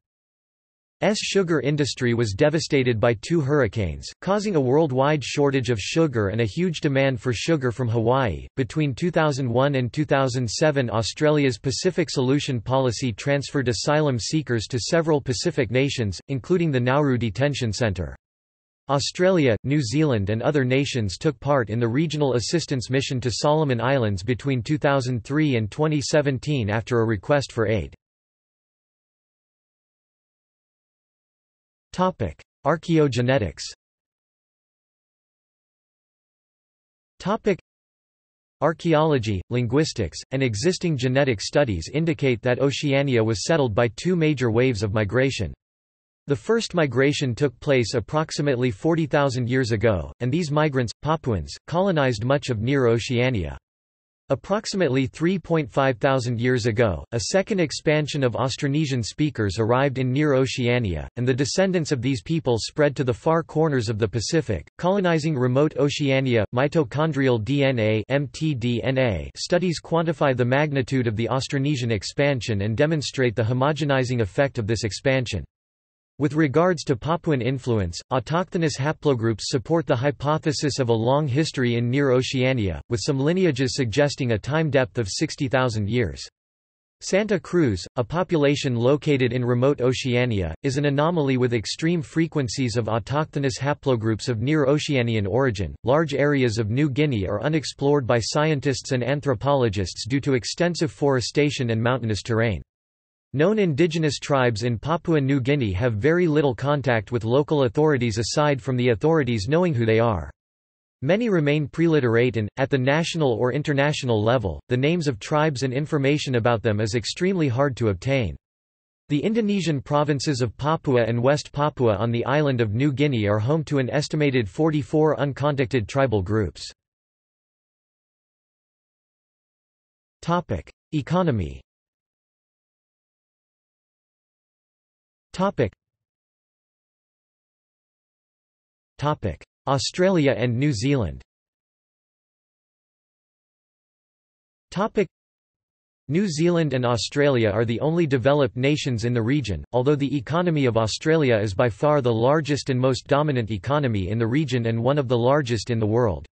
sugar industry was devastated by two hurricanes, causing a worldwide shortage of sugar and a huge demand for sugar from Hawaii. Between two thousand one and two thousand seven, Australia's Pacific Solution policy transferred asylum seekers to several Pacific nations, including the Nauru Detention Centre. Australia, New Zealand and other nations took part in the regional assistance mission to Solomon Islands between two thousand three and twenty seventeen after a request for aid. Topic: Archaeogenetics. Topic: Archaeology, linguistics, and existing genetic studies indicate that Oceania was settled by two major waves of migration. The first migration took place approximately forty thousand years ago, and these migrants, Papuans, colonized much of near Oceania. Approximately three point five thousand years ago, a second expansion of Austronesian speakers arrived in near Oceania, and the descendants of these people spread to the far corners of the Pacific, colonizing remote Oceania. Mitochondrial D N A (m t D N A) studies quantify the magnitude of the Austronesian expansion and demonstrate the homogenizing effect of this expansion. With regards to Papuan influence, autochthonous haplogroups support the hypothesis of a long history in near Oceania, with some lineages suggesting a time depth of sixty thousand years. Santa Cruz, a population located in remote Oceania, is an anomaly with extreme frequencies of autochthonous haplogroups of near Oceanian origin. Large areas of New Guinea are unexplored by scientists and anthropologists due to extensive forestation and mountainous terrain. Known indigenous tribes in Papua New Guinea have very little contact with local authorities aside from the authorities knowing who they are. Many remain preliterate and, at the national or international level, the names of tribes and information about them is extremely hard to obtain. The Indonesian provinces of Papua and West Papua on the island of New Guinea are home to an estimated forty-four uncontacted tribal groups. Economy. Topic. Topic. Australia and New Zealand. Topic. New Zealand and Australia are the only developed nations in the region, although the economy of Australia is by far the largest and most dominant economy in the region and one of the largest in the world.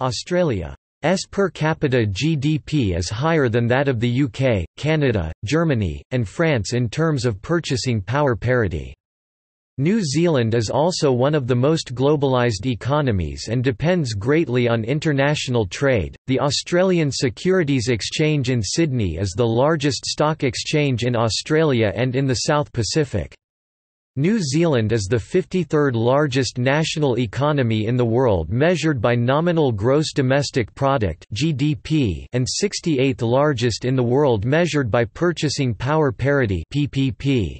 Australia's per capita G D P is higher than that of the U K, Canada, Germany, and France in terms of purchasing power parity. New Zealand is also one of the most globalized economies and depends greatly on international trade. The Australian Securities Exchange in Sydney is the largest stock exchange in Australia and in the South Pacific. New Zealand is the fifty-third largest national economy in the world measured by nominal gross domestic product (G D P) and sixty-eighth largest in the world measured by purchasing power parity (P P P).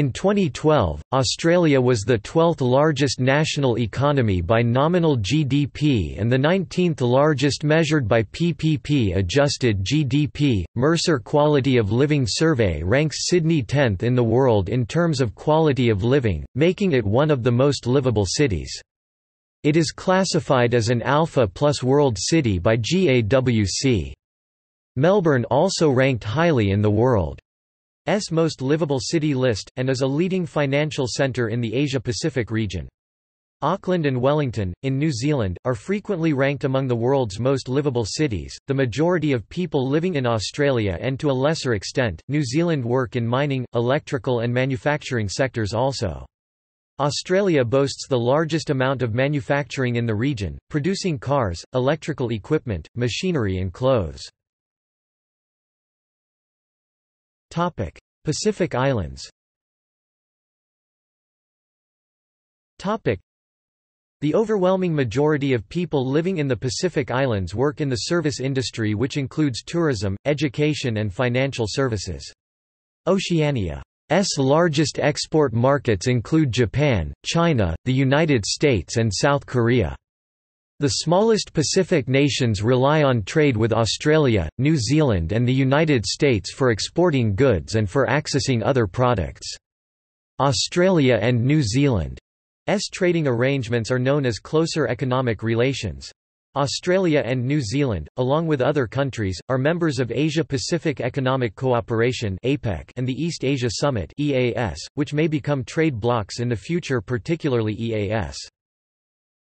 In twenty twelve, Australia was the twelfth largest national economy by nominal G D P and the nineteenth largest measured by P P P adjusted G D P. Mercer Quality of Living Survey ranks Sydney tenth in the world in terms of quality of living, making it one of the most livable cities. It is classified as an Alpha Plus World City by G A W C. Melbourne also ranked highly in the world. S most livable city list, and is a leading financial centre in the Asia-Pacific region. Auckland and Wellington, in New Zealand, are frequently ranked among the world's most livable cities. The majority of people living in Australia and to a lesser extent, New Zealand work in mining, electrical and manufacturing sectors also. Australia boasts the largest amount of manufacturing in the region, producing cars, electrical equipment, machinery and clothes. Topic: Pacific Islands. Topic: The overwhelming majority of people living in the Pacific Islands work in the service industry, which includes tourism, education and financial services. Oceania's largest export markets include Japan, China, the United States and South Korea. The smallest Pacific nations rely on trade with Australia, New Zealand and the United States for exporting goods and for accessing other products. Australia and New Zealand's trading arrangements are known as closer economic relations. Australia and New Zealand, along with other countries, are members of Asia-Pacific Economic Cooperation (APEC) and the East Asia Summit (E A S), which may become trade blocs in the future, particularly E A S.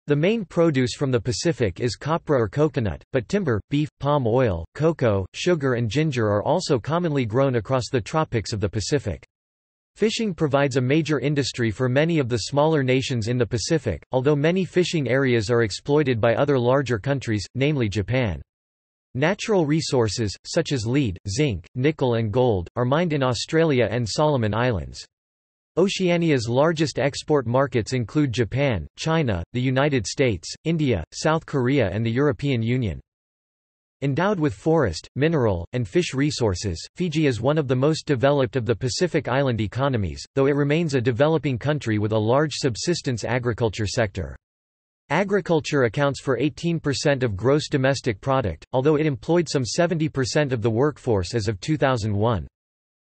The main produce from the Pacific is copra or coconut, but timber, beef, palm oil, cocoa, sugar and ginger are also commonly grown across the tropics of the Pacific. Fishing provides a major industry for many of the smaller nations in the Pacific, although many fishing areas are exploited by other larger countries, namely Japan. Natural resources, such as lead, zinc, nickel and gold, are mined in Australia and Solomon Islands. Oceania's largest export markets include Japan, China, the United States, India, South Korea and the European Union. Endowed with forest, mineral, and fish resources, Fiji is one of the most developed of the Pacific Island economies, though it remains a developing country with a large subsistence agriculture sector. Agriculture accounts for eighteen percent of gross domestic product, although it employed some seventy percent of the workforce as of two thousand one.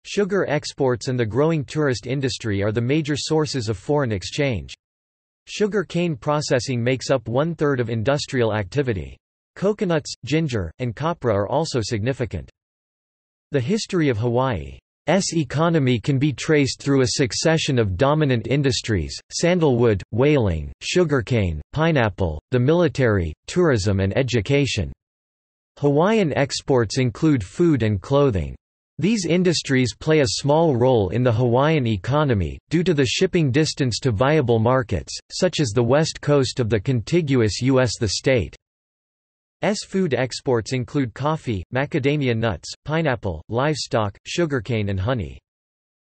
Sugar exports and the growing tourist industry are the major sources of foreign exchange. Sugar cane processing makes up one-third of industrial activity. Coconuts, ginger, and copra are also significant. The history of Hawaii's economy can be traced through a succession of dominant industries: sandalwood, whaling, sugarcane, pineapple, the military, tourism and education. Hawaiian exports include food and clothing. These industries play a small role in the Hawaiian economy, due to the shipping distance to viable markets, such as the west coast of the contiguous U S The state's food exports include coffee, macadamia nuts, pineapple, livestock, sugarcane and honey.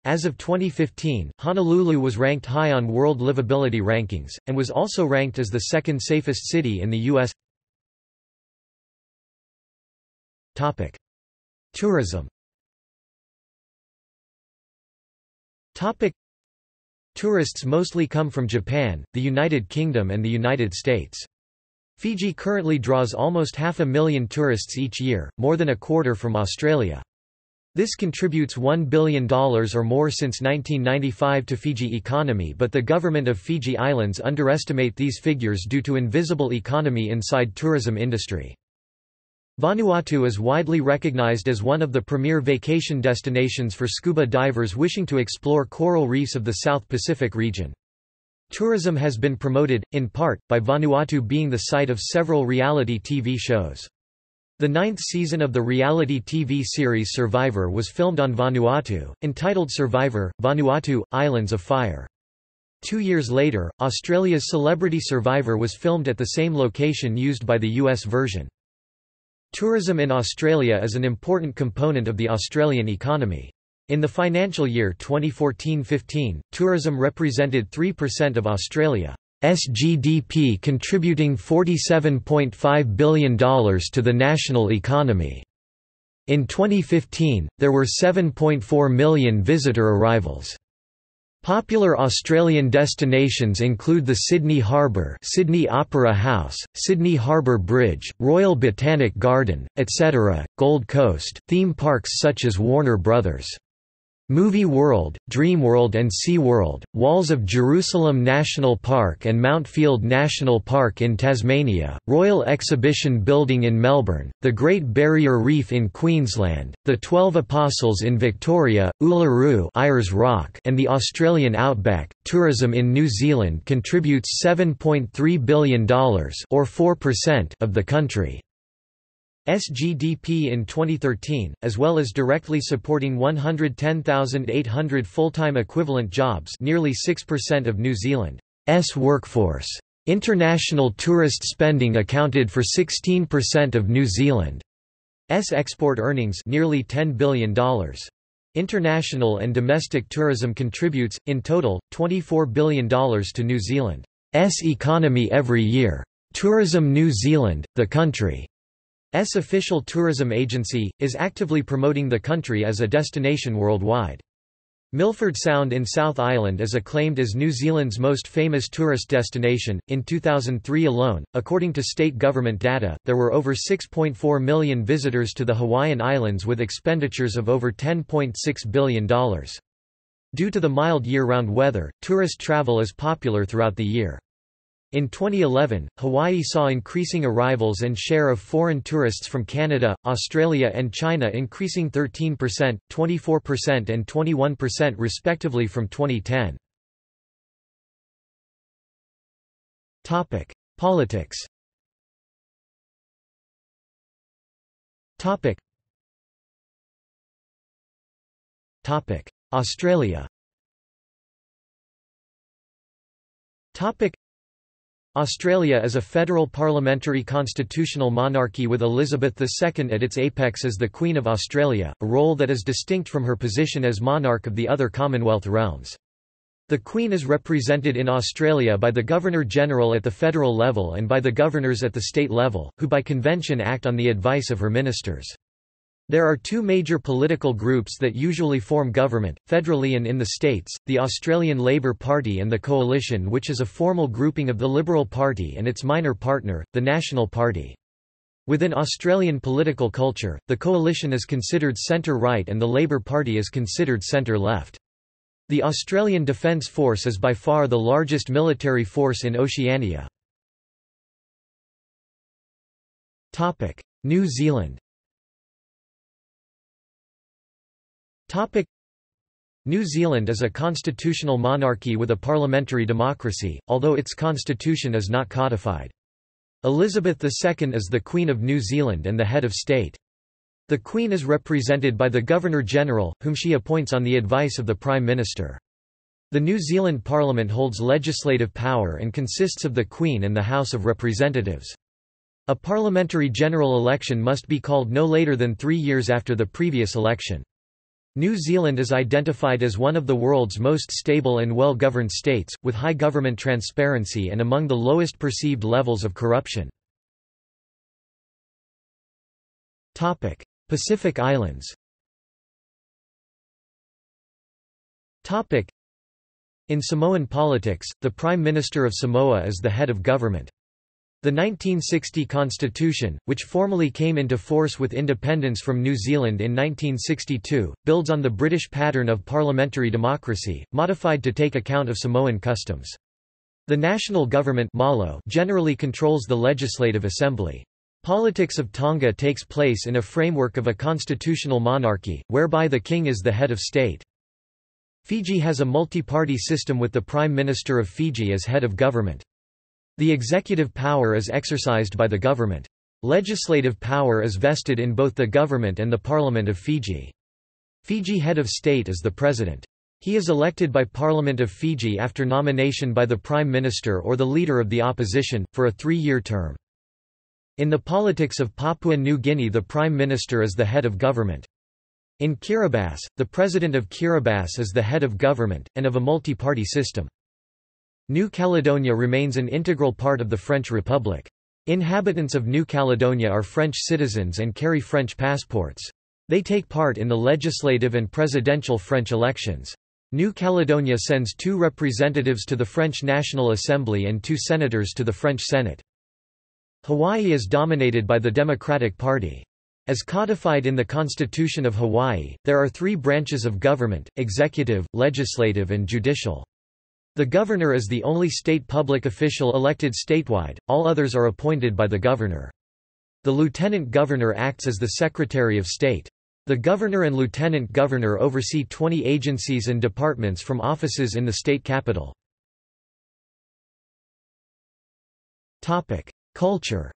As of twenty fifteen, Honolulu was ranked high on world livability rankings, and was also ranked as the second safest city in the U S Tourism. Tourists mostly come from Japan, the United Kingdom and the United States. Fiji currently draws almost half a million tourists each year, more than a quarter from Australia. This contributes one billion dollars or more since nineteen ninety-five to Fiji economy, but the government of Fiji Islands underestimate these figures due to invisible economy inside tourism industry. Vanuatu is widely recognized as one of the premier vacation destinations for scuba divers wishing to explore coral reefs of the South Pacific region. Tourism has been promoted, in part, by Vanuatu being the site of several reality T V shows. The ninth season of the reality T V series Survivor was filmed on Vanuatu, entitled Survivor: Vanuatu – Islands of Fire. Two years later, Australia's Celebrity Survivor was filmed at the same location used by the U S version. Tourism in Australia is an important component of the Australian economy. In the financial year twenty fourteen fifteen, tourism represented three percent of Australia's G D P, contributing forty-seven point five billion dollars to the national economy. In twenty fifteen, there were seven point four million visitor arrivals. Popular Australian destinations include the Sydney Harbour, Sydney Opera House, Sydney Harbour Bridge, Royal Botanic Garden, et cetera, Gold Coast, theme parks such as Warner Brothers. Movie World, Dreamworld and SeaWorld, Walls of Jerusalem National Park and Mount Field National Park in Tasmania, Royal Exhibition Building in Melbourne, the Great Barrier Reef in Queensland, the Twelve Apostles in Victoria, Uluru Ayers Rock and the Australian Outback. Tourism in New Zealand contributes seven point three billion dollars or four percent of the country. S G D P in twenty thirteen, as well as directly supporting one hundred ten thousand eight hundred full-time equivalent jobs, nearly six percent of New Zealand's workforce. International tourist spending accounted for sixteen percent of New Zealand's export earnings, nearly ten billion dollars. International and domestic tourism contributes, in total, twenty-four billion dollars to New Zealand's economy every year. Tourism New Zealand, the country. S official tourism agency, is actively promoting the country as a destination worldwide. Milford Sound in South Island is acclaimed as New Zealand's most famous tourist destination. In two thousand three alone, according to state government data, there were over six point four million visitors to the Hawaiian Islands with expenditures of over ten point six billion dollars. Due to the mild year-round weather, tourist travel is popular throughout the year. In twenty eleven, Hawaii saw increasing arrivals and share of foreign tourists from Canada, Australia and China increasing thirteen percent, twenty-four percent and twenty-one percent respectively from twenty ten. Topic: Politics. Topic: Topic: Australia. Topic: Australia is a federal parliamentary constitutional monarchy with Elizabeth the Second at its apex as the Queen of Australia, a role that is distinct from her position as monarch of the other Commonwealth realms. The Queen is represented in Australia by the Governor-General at the federal level and by the governors at the state level, who by convention act on the advice of her ministers. There are two major political groups that usually form government, federally and in the states, the Australian Labor Party and the Coalition, which is a formal grouping of the Liberal Party and its minor partner, the National Party. Within Australian political culture, the Coalition is considered centre-right and the Labor Party is considered centre-left. The Australian Defence Force is by far the largest military force in Oceania. New Zealand. New Zealand is a constitutional monarchy with a parliamentary democracy, although its constitution is not codified. Elizabeth the Second is the Queen of New Zealand and the head of state. The Queen is represented by the Governor-General, whom she appoints on the advice of the Prime Minister. The New Zealand Parliament holds legislative power and consists of the Queen and the House of Representatives. A parliamentary general election must be called no later than three years after the previous election. New Zealand is identified as one of the world's most stable and well-governed states, with high government transparency and among the lowest perceived levels of corruption. Topic: Pacific Islands. Topic: In Samoan politics, the Prime Minister of Samoa is the head of government. The nineteen sixty Constitution, which formally came into force with independence from New Zealand in nineteen sixty-two, builds on the British pattern of parliamentary democracy, modified to take account of Samoan customs. The national government generally controls the Legislative Assembly. Politics of Tonga takes place in a framework of a constitutional monarchy, whereby the king is the head of state. Fiji has a multi-party system with the Prime Minister of Fiji as head of government. The executive power is exercised by the government. Legislative power is vested in both the government and the Parliament of Fiji. Fiji head of state is the president. He is elected by Parliament of Fiji after nomination by the Prime Minister or the Leader of the Opposition, for a three-year term. In the politics of Papua New Guinea, the Prime Minister is the head of government. In Kiribati, the President of Kiribati is the head of government, and of a multi-party system. New Caledonia remains an integral part of the French Republic. Inhabitants of New Caledonia are French citizens and carry French passports. They take part in the legislative and presidential French elections. New Caledonia sends two representatives to the French National Assembly and two senators to the French Senate. Hawaii is dominated by the Democratic Party. As codified in the Constitution of Hawaii, there are three branches of government: executive, legislative, and judicial. The governor is the only state public official elected statewide, all others are appointed by the governor. The lieutenant governor acts as the Secretary of State. The governor and lieutenant governor oversee twenty agencies and departments from offices in the state capital. Culture.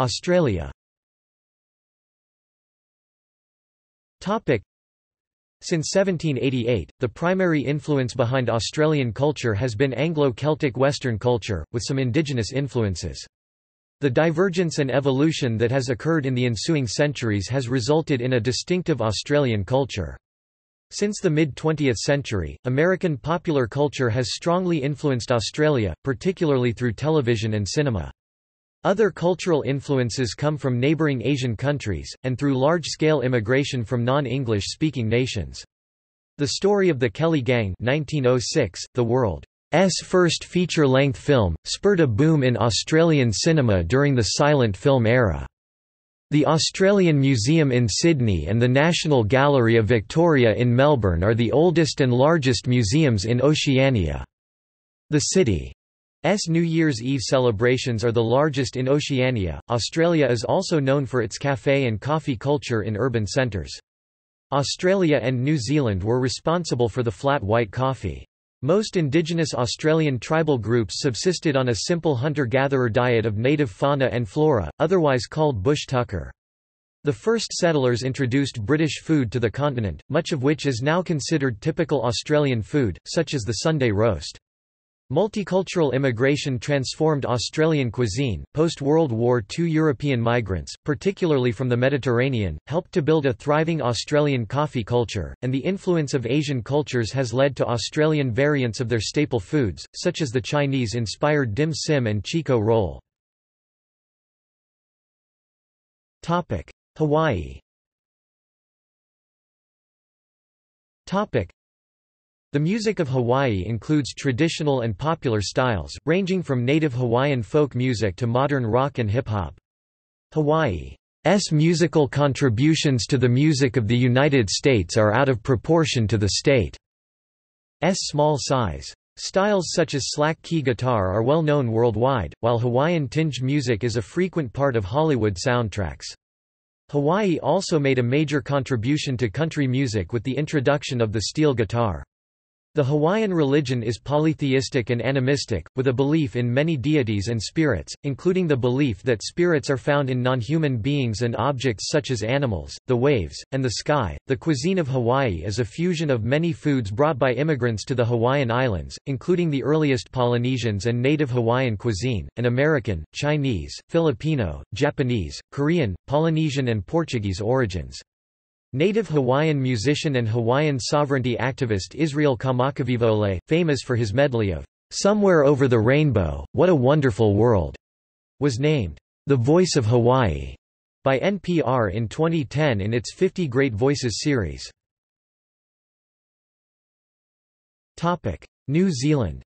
Australia. Since seventeen eighty-eight, the primary influence behind Australian culture has been Anglo-Celtic Western culture, with some indigenous influences. The divergence and evolution that has occurred in the ensuing centuries has resulted in a distinctive Australian culture. Since the mid-twentieth century, American popular culture has strongly influenced Australia, particularly through television and cinema. Other cultural influences come from neighbouring Asian countries, and through large-scale immigration from non-English-speaking nations. The story of the Kelly Gang nineteen oh six, the world's first feature-length film, spurred a boom in Australian cinema during the silent film era. The Australian Museum in Sydney and the National Gallery of Victoria in Melbourne are the oldest and largest museums in Oceania. The city S New Year's Eve celebrations are the largest in Oceania. Australia is also known for its café and coffee culture in urban centres. Australia and New Zealand were responsible for the flat white coffee. Most indigenous Australian tribal groups subsisted on a simple hunter-gatherer diet of native fauna and flora, otherwise called bush tucker. The first settlers introduced British food to the continent, much of which is now considered typical Australian food, such as the Sunday roast. Multicultural immigration transformed Australian cuisine. Post-World War Two European migrants, particularly from the Mediterranean, helped to build a thriving Australian coffee culture, and the influence of Asian cultures has led to Australian variants of their staple foods, such as the Chinese-inspired dim sim and chico roll. Topic: Hawaii. Topic: The music of Hawaii includes traditional and popular styles, ranging from native Hawaiian folk music to modern rock and hip-hop. Hawaii's musical contributions to the music of the United States are out of proportion to the state's small size. Styles such as slack key guitar are well known worldwide, while Hawaiian-tinged music is a frequent part of Hollywood soundtracks. Hawaii also made a major contribution to country music with the introduction of the steel guitar. The Hawaiian religion is polytheistic and animistic, with a belief in many deities and spirits, including the belief that spirits are found in non-human beings and objects such as animals, the waves, and the sky. The cuisine of Hawaii is a fusion of many foods brought by immigrants to the Hawaiian Islands, including the earliest Polynesians and native Hawaiian cuisine, and American, Chinese, Filipino, Japanese, Korean, Polynesian, and Portuguese origins. Native Hawaiian musician and Hawaiian sovereignty activist Israel Kamakawi'ole, famous for his medley of "Somewhere Over the Rainbow, What a Wonderful World", was named "The Voice of Hawaii" by N P R in twenty ten in its fifty Great Voices series. New Zealand.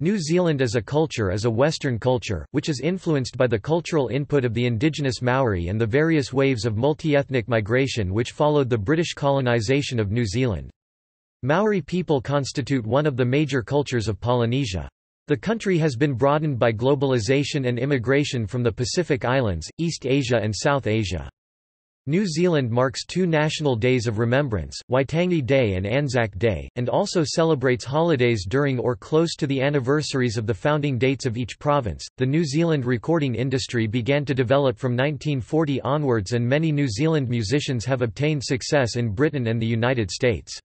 New Zealand as a culture is a Western culture, which is influenced by the cultural input of the indigenous Maori and the various waves of multi-ethnic migration which followed the British colonisation of New Zealand. Maori people constitute one of the major cultures of Polynesia. The country has been broadened by globalisation and immigration from the Pacific Islands, East Asia and South Asia. New Zealand marks two national days of remembrance, Waitangi Day and Anzac Day, and also celebrates holidays during or close to the anniversaries of the founding dates of each province. The New Zealand recording industry began to develop from nineteen forty onwards, and many New Zealand musicians have obtained success in Britain and the United States.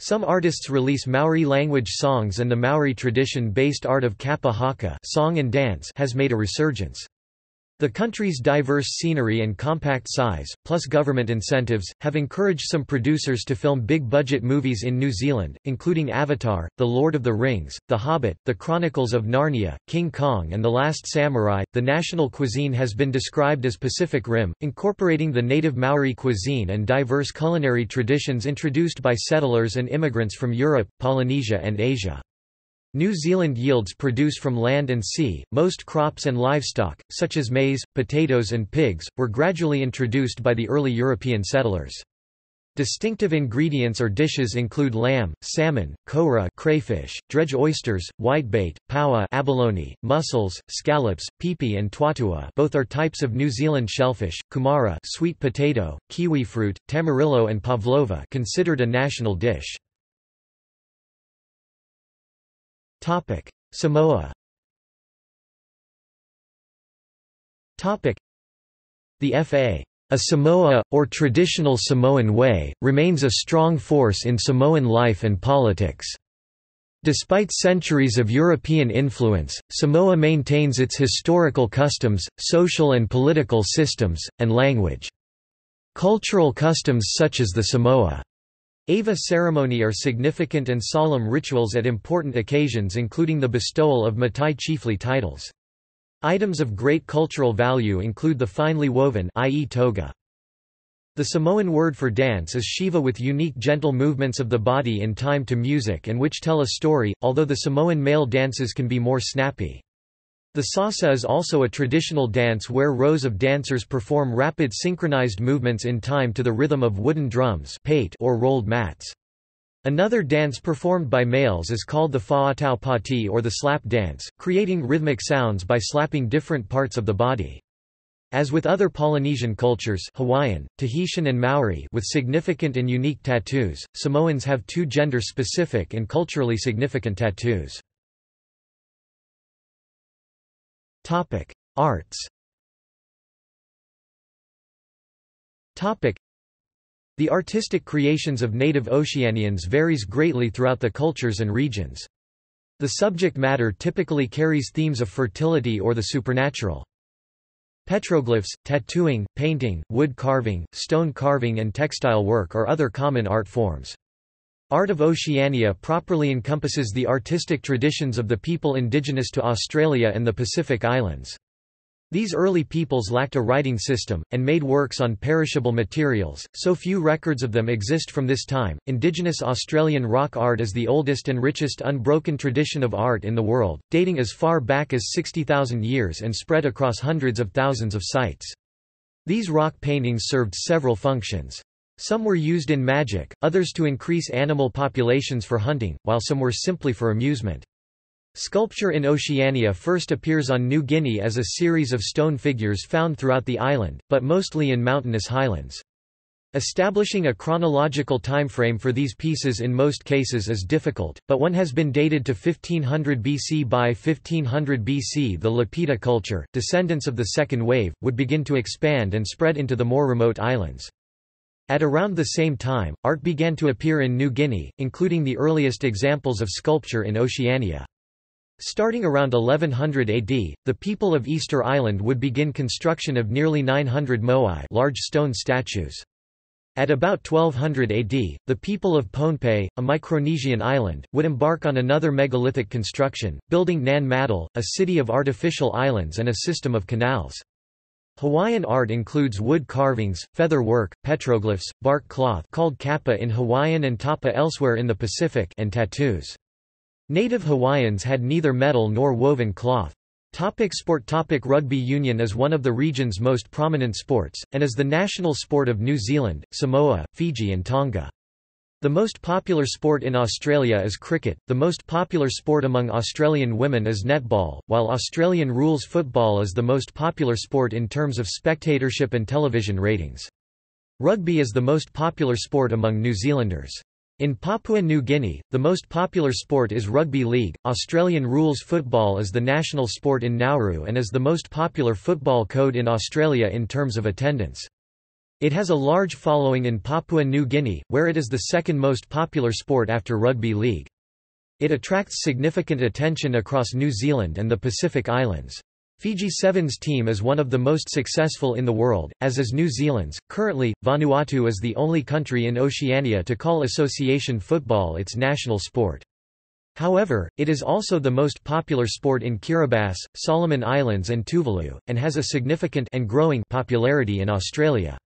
Some artists release Maori language songs, and the Maori tradition-based art of kapa haka, song and dance, has made a resurgence. The country's diverse scenery and compact size, plus government incentives, have encouraged some producers to film big-budget movies in New Zealand, including Avatar, The Lord of the Rings, The Hobbit, The Chronicles of Narnia, King Kong, and The Last Samurai. The national cuisine has been described as Pacific Rim, incorporating the native Maori cuisine and diverse culinary traditions introduced by settlers and immigrants from Europe, Polynesia, and Asia. New Zealand yields produce from land and sea. Most crops and livestock, such as maize, potatoes, and pigs, were gradually introduced by the early European settlers. Distinctive ingredients or dishes include lamb, salmon, koura crayfish, dredge oysters, whitebait, paua abalone, mussels, scallops, pipi and tuatua, both are types of New Zealand shellfish, kumara sweet potato, kiwi fruit, tamarillo and pavlova, considered a national dish. Topic: Samoa. Topic: The F A, a Samoa or traditional Samoan way, remains a strong force in Samoan life and politics. Despite centuries of European influence, Samoa maintains its historical customs, social and political systems, and language. Cultural customs such as the Samoa Ava ceremony are significant and solemn rituals at important occasions, including the bestowal of Mātai chiefly titles. Items of great cultural value include the finely woven that is toga. The Samoan word for dance is shiva, with unique gentle movements of the body in time to music and which tell a story, although the Samoan male dances can be more snappy. The sasa is also a traditional dance where rows of dancers perform rapid synchronized movements in time to the rhythm of wooden drums or rolled mats. Another dance performed by males is called the fa'atau pati or the slap dance, creating rhythmic sounds by slapping different parts of the body. As with other Polynesian cultures, Hawaiian, Tahitian and Maori, with significant and unique tattoos, Samoans have two gender-specific and culturally significant tattoos. Topic: Arts. Topic: The artistic creations of native Oceanians varies greatly throughout the cultures and regions. The subject matter typically carries themes of fertility or the supernatural. Petroglyphs, tattooing, painting, wood carving, stone carving and textile work are other common art forms. Art of Oceania properly encompasses the artistic traditions of the people indigenous to Australia and the Pacific Islands. These early peoples lacked a writing system, and made works on perishable materials, so few records of them exist from this time. Indigenous Australian rock art is the oldest and richest unbroken tradition of art in the world, dating as far back as sixty thousand years and spread across hundreds of thousands of sites. These rock paintings served several functions. Some were used in magic, others to increase animal populations for hunting, while some were simply for amusement. Sculpture in Oceania first appears on New Guinea as a series of stone figures found throughout the island, but mostly in mountainous highlands. Establishing a chronological time frame for these pieces in most cases is difficult, but one has been dated to fifteen hundred B C. By fifteen hundred B C, the Lapita culture, descendants of the second wave, would begin to expand and spread into the more remote islands. At around the same time, art began to appear in New Guinea, including the earliest examples of sculpture in Oceania. Starting around eleven hundred A D, the people of Easter Island would begin construction of nearly nine hundred moai, large stone statues. At about twelve hundred A D, the people of Pohnpei, a Micronesian island, would embark on another megalithic construction, building Nan Madol, a city of artificial islands and a system of canals. Hawaiian art includes wood carvings, feather work, petroglyphs, bark cloth called kapa in Hawaiian and tapa elsewhere in the Pacific, and tattoos. Native Hawaiians had neither metal nor woven cloth. Topic: Sport. Topic: Rugby union is one of the region's most prominent sports, and is the national sport of New Zealand, Samoa, Fiji and Tonga. The most popular sport in Australia is cricket, the most popular sport among Australian women is netball, while Australian rules football is the most popular sport in terms of spectatorship and television ratings. Rugby is the most popular sport among New Zealanders. In Papua New Guinea, the most popular sport is rugby league. Australian rules football is the national sport in Nauru and is the most popular football code in Australia in terms of attendance. It has a large following in Papua New Guinea, where it is the second most popular sport after rugby league. It attracts significant attention across New Zealand and the Pacific Islands. Fiji Sevens team is one of the most successful in the world, as is New Zealand's. Currently, Vanuatu is the only country in Oceania to call association football its national sport. However, it is also the most popular sport in Kiribati, Solomon Islands and Tuvalu, and has a significant and growing popularity in Australia.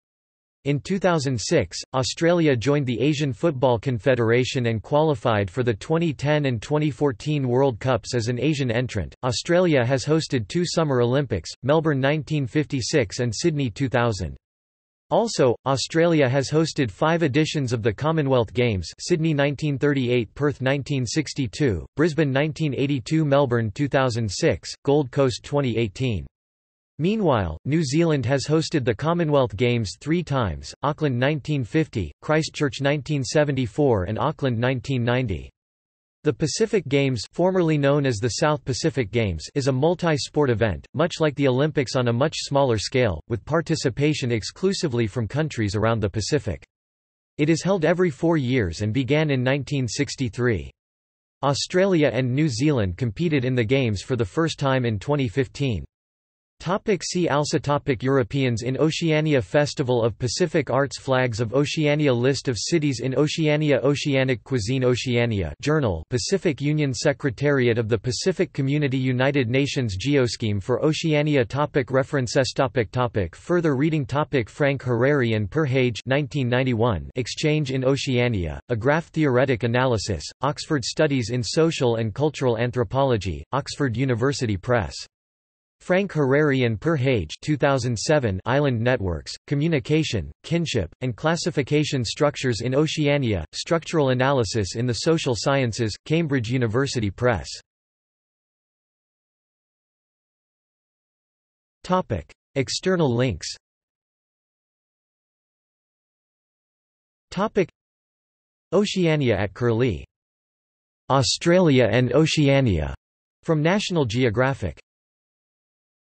In two thousand six, Australia joined the Asian Football Confederation and qualified for the twenty ten and twenty fourteen World Cups as an Asian entrant. Australia has hosted two Summer Olympics, Melbourne nineteen fifty-six and Sydney two thousand. Also, Australia has hosted five editions of the Commonwealth Games: Sydney nineteen thirty-eight, Perth nineteen sixty-two, Brisbane nineteen eighty-two, Melbourne two thousand six, Gold Coast twenty eighteen. Meanwhile, New Zealand has hosted the Commonwealth Games three times, Auckland nineteen fifty, Christchurch nineteen seventy-four and Auckland nineteen ninety. The Pacific Games, formerly known as the South Pacific Games, is a multi-sport event, much like the Olympics on a much smaller scale, with participation exclusively from countries around the Pacific. It is held every four years and began in nineteen sixty-three. Australia and New Zealand competed in the Games for the first time in twenty fifteen. Topic see also topic Europeans in Oceania Festival of Pacific Arts Flags of Oceania List of cities in Oceania Oceanic Cuisine Oceania Journal Pacific Union Secretariat of the Pacific Community United Nations Geoscheme for Oceania topic References topic topic Further reading topic Frank Hariri and Verhaeghe nineteen ninety-one Exchange in Oceania, A Graph-Theoretic Analysis, Oxford Studies in Social and Cultural Anthropology, Oxford University Press. Frank Hariri and Verhaeghe two thousand seven Island Networks, Communication, Kinship, and Classification Structures in Oceania, Structural Analysis in the Social Sciences, Cambridge University Press. External links. Oceania at Curlie. Australia and Oceania, from National Geographic.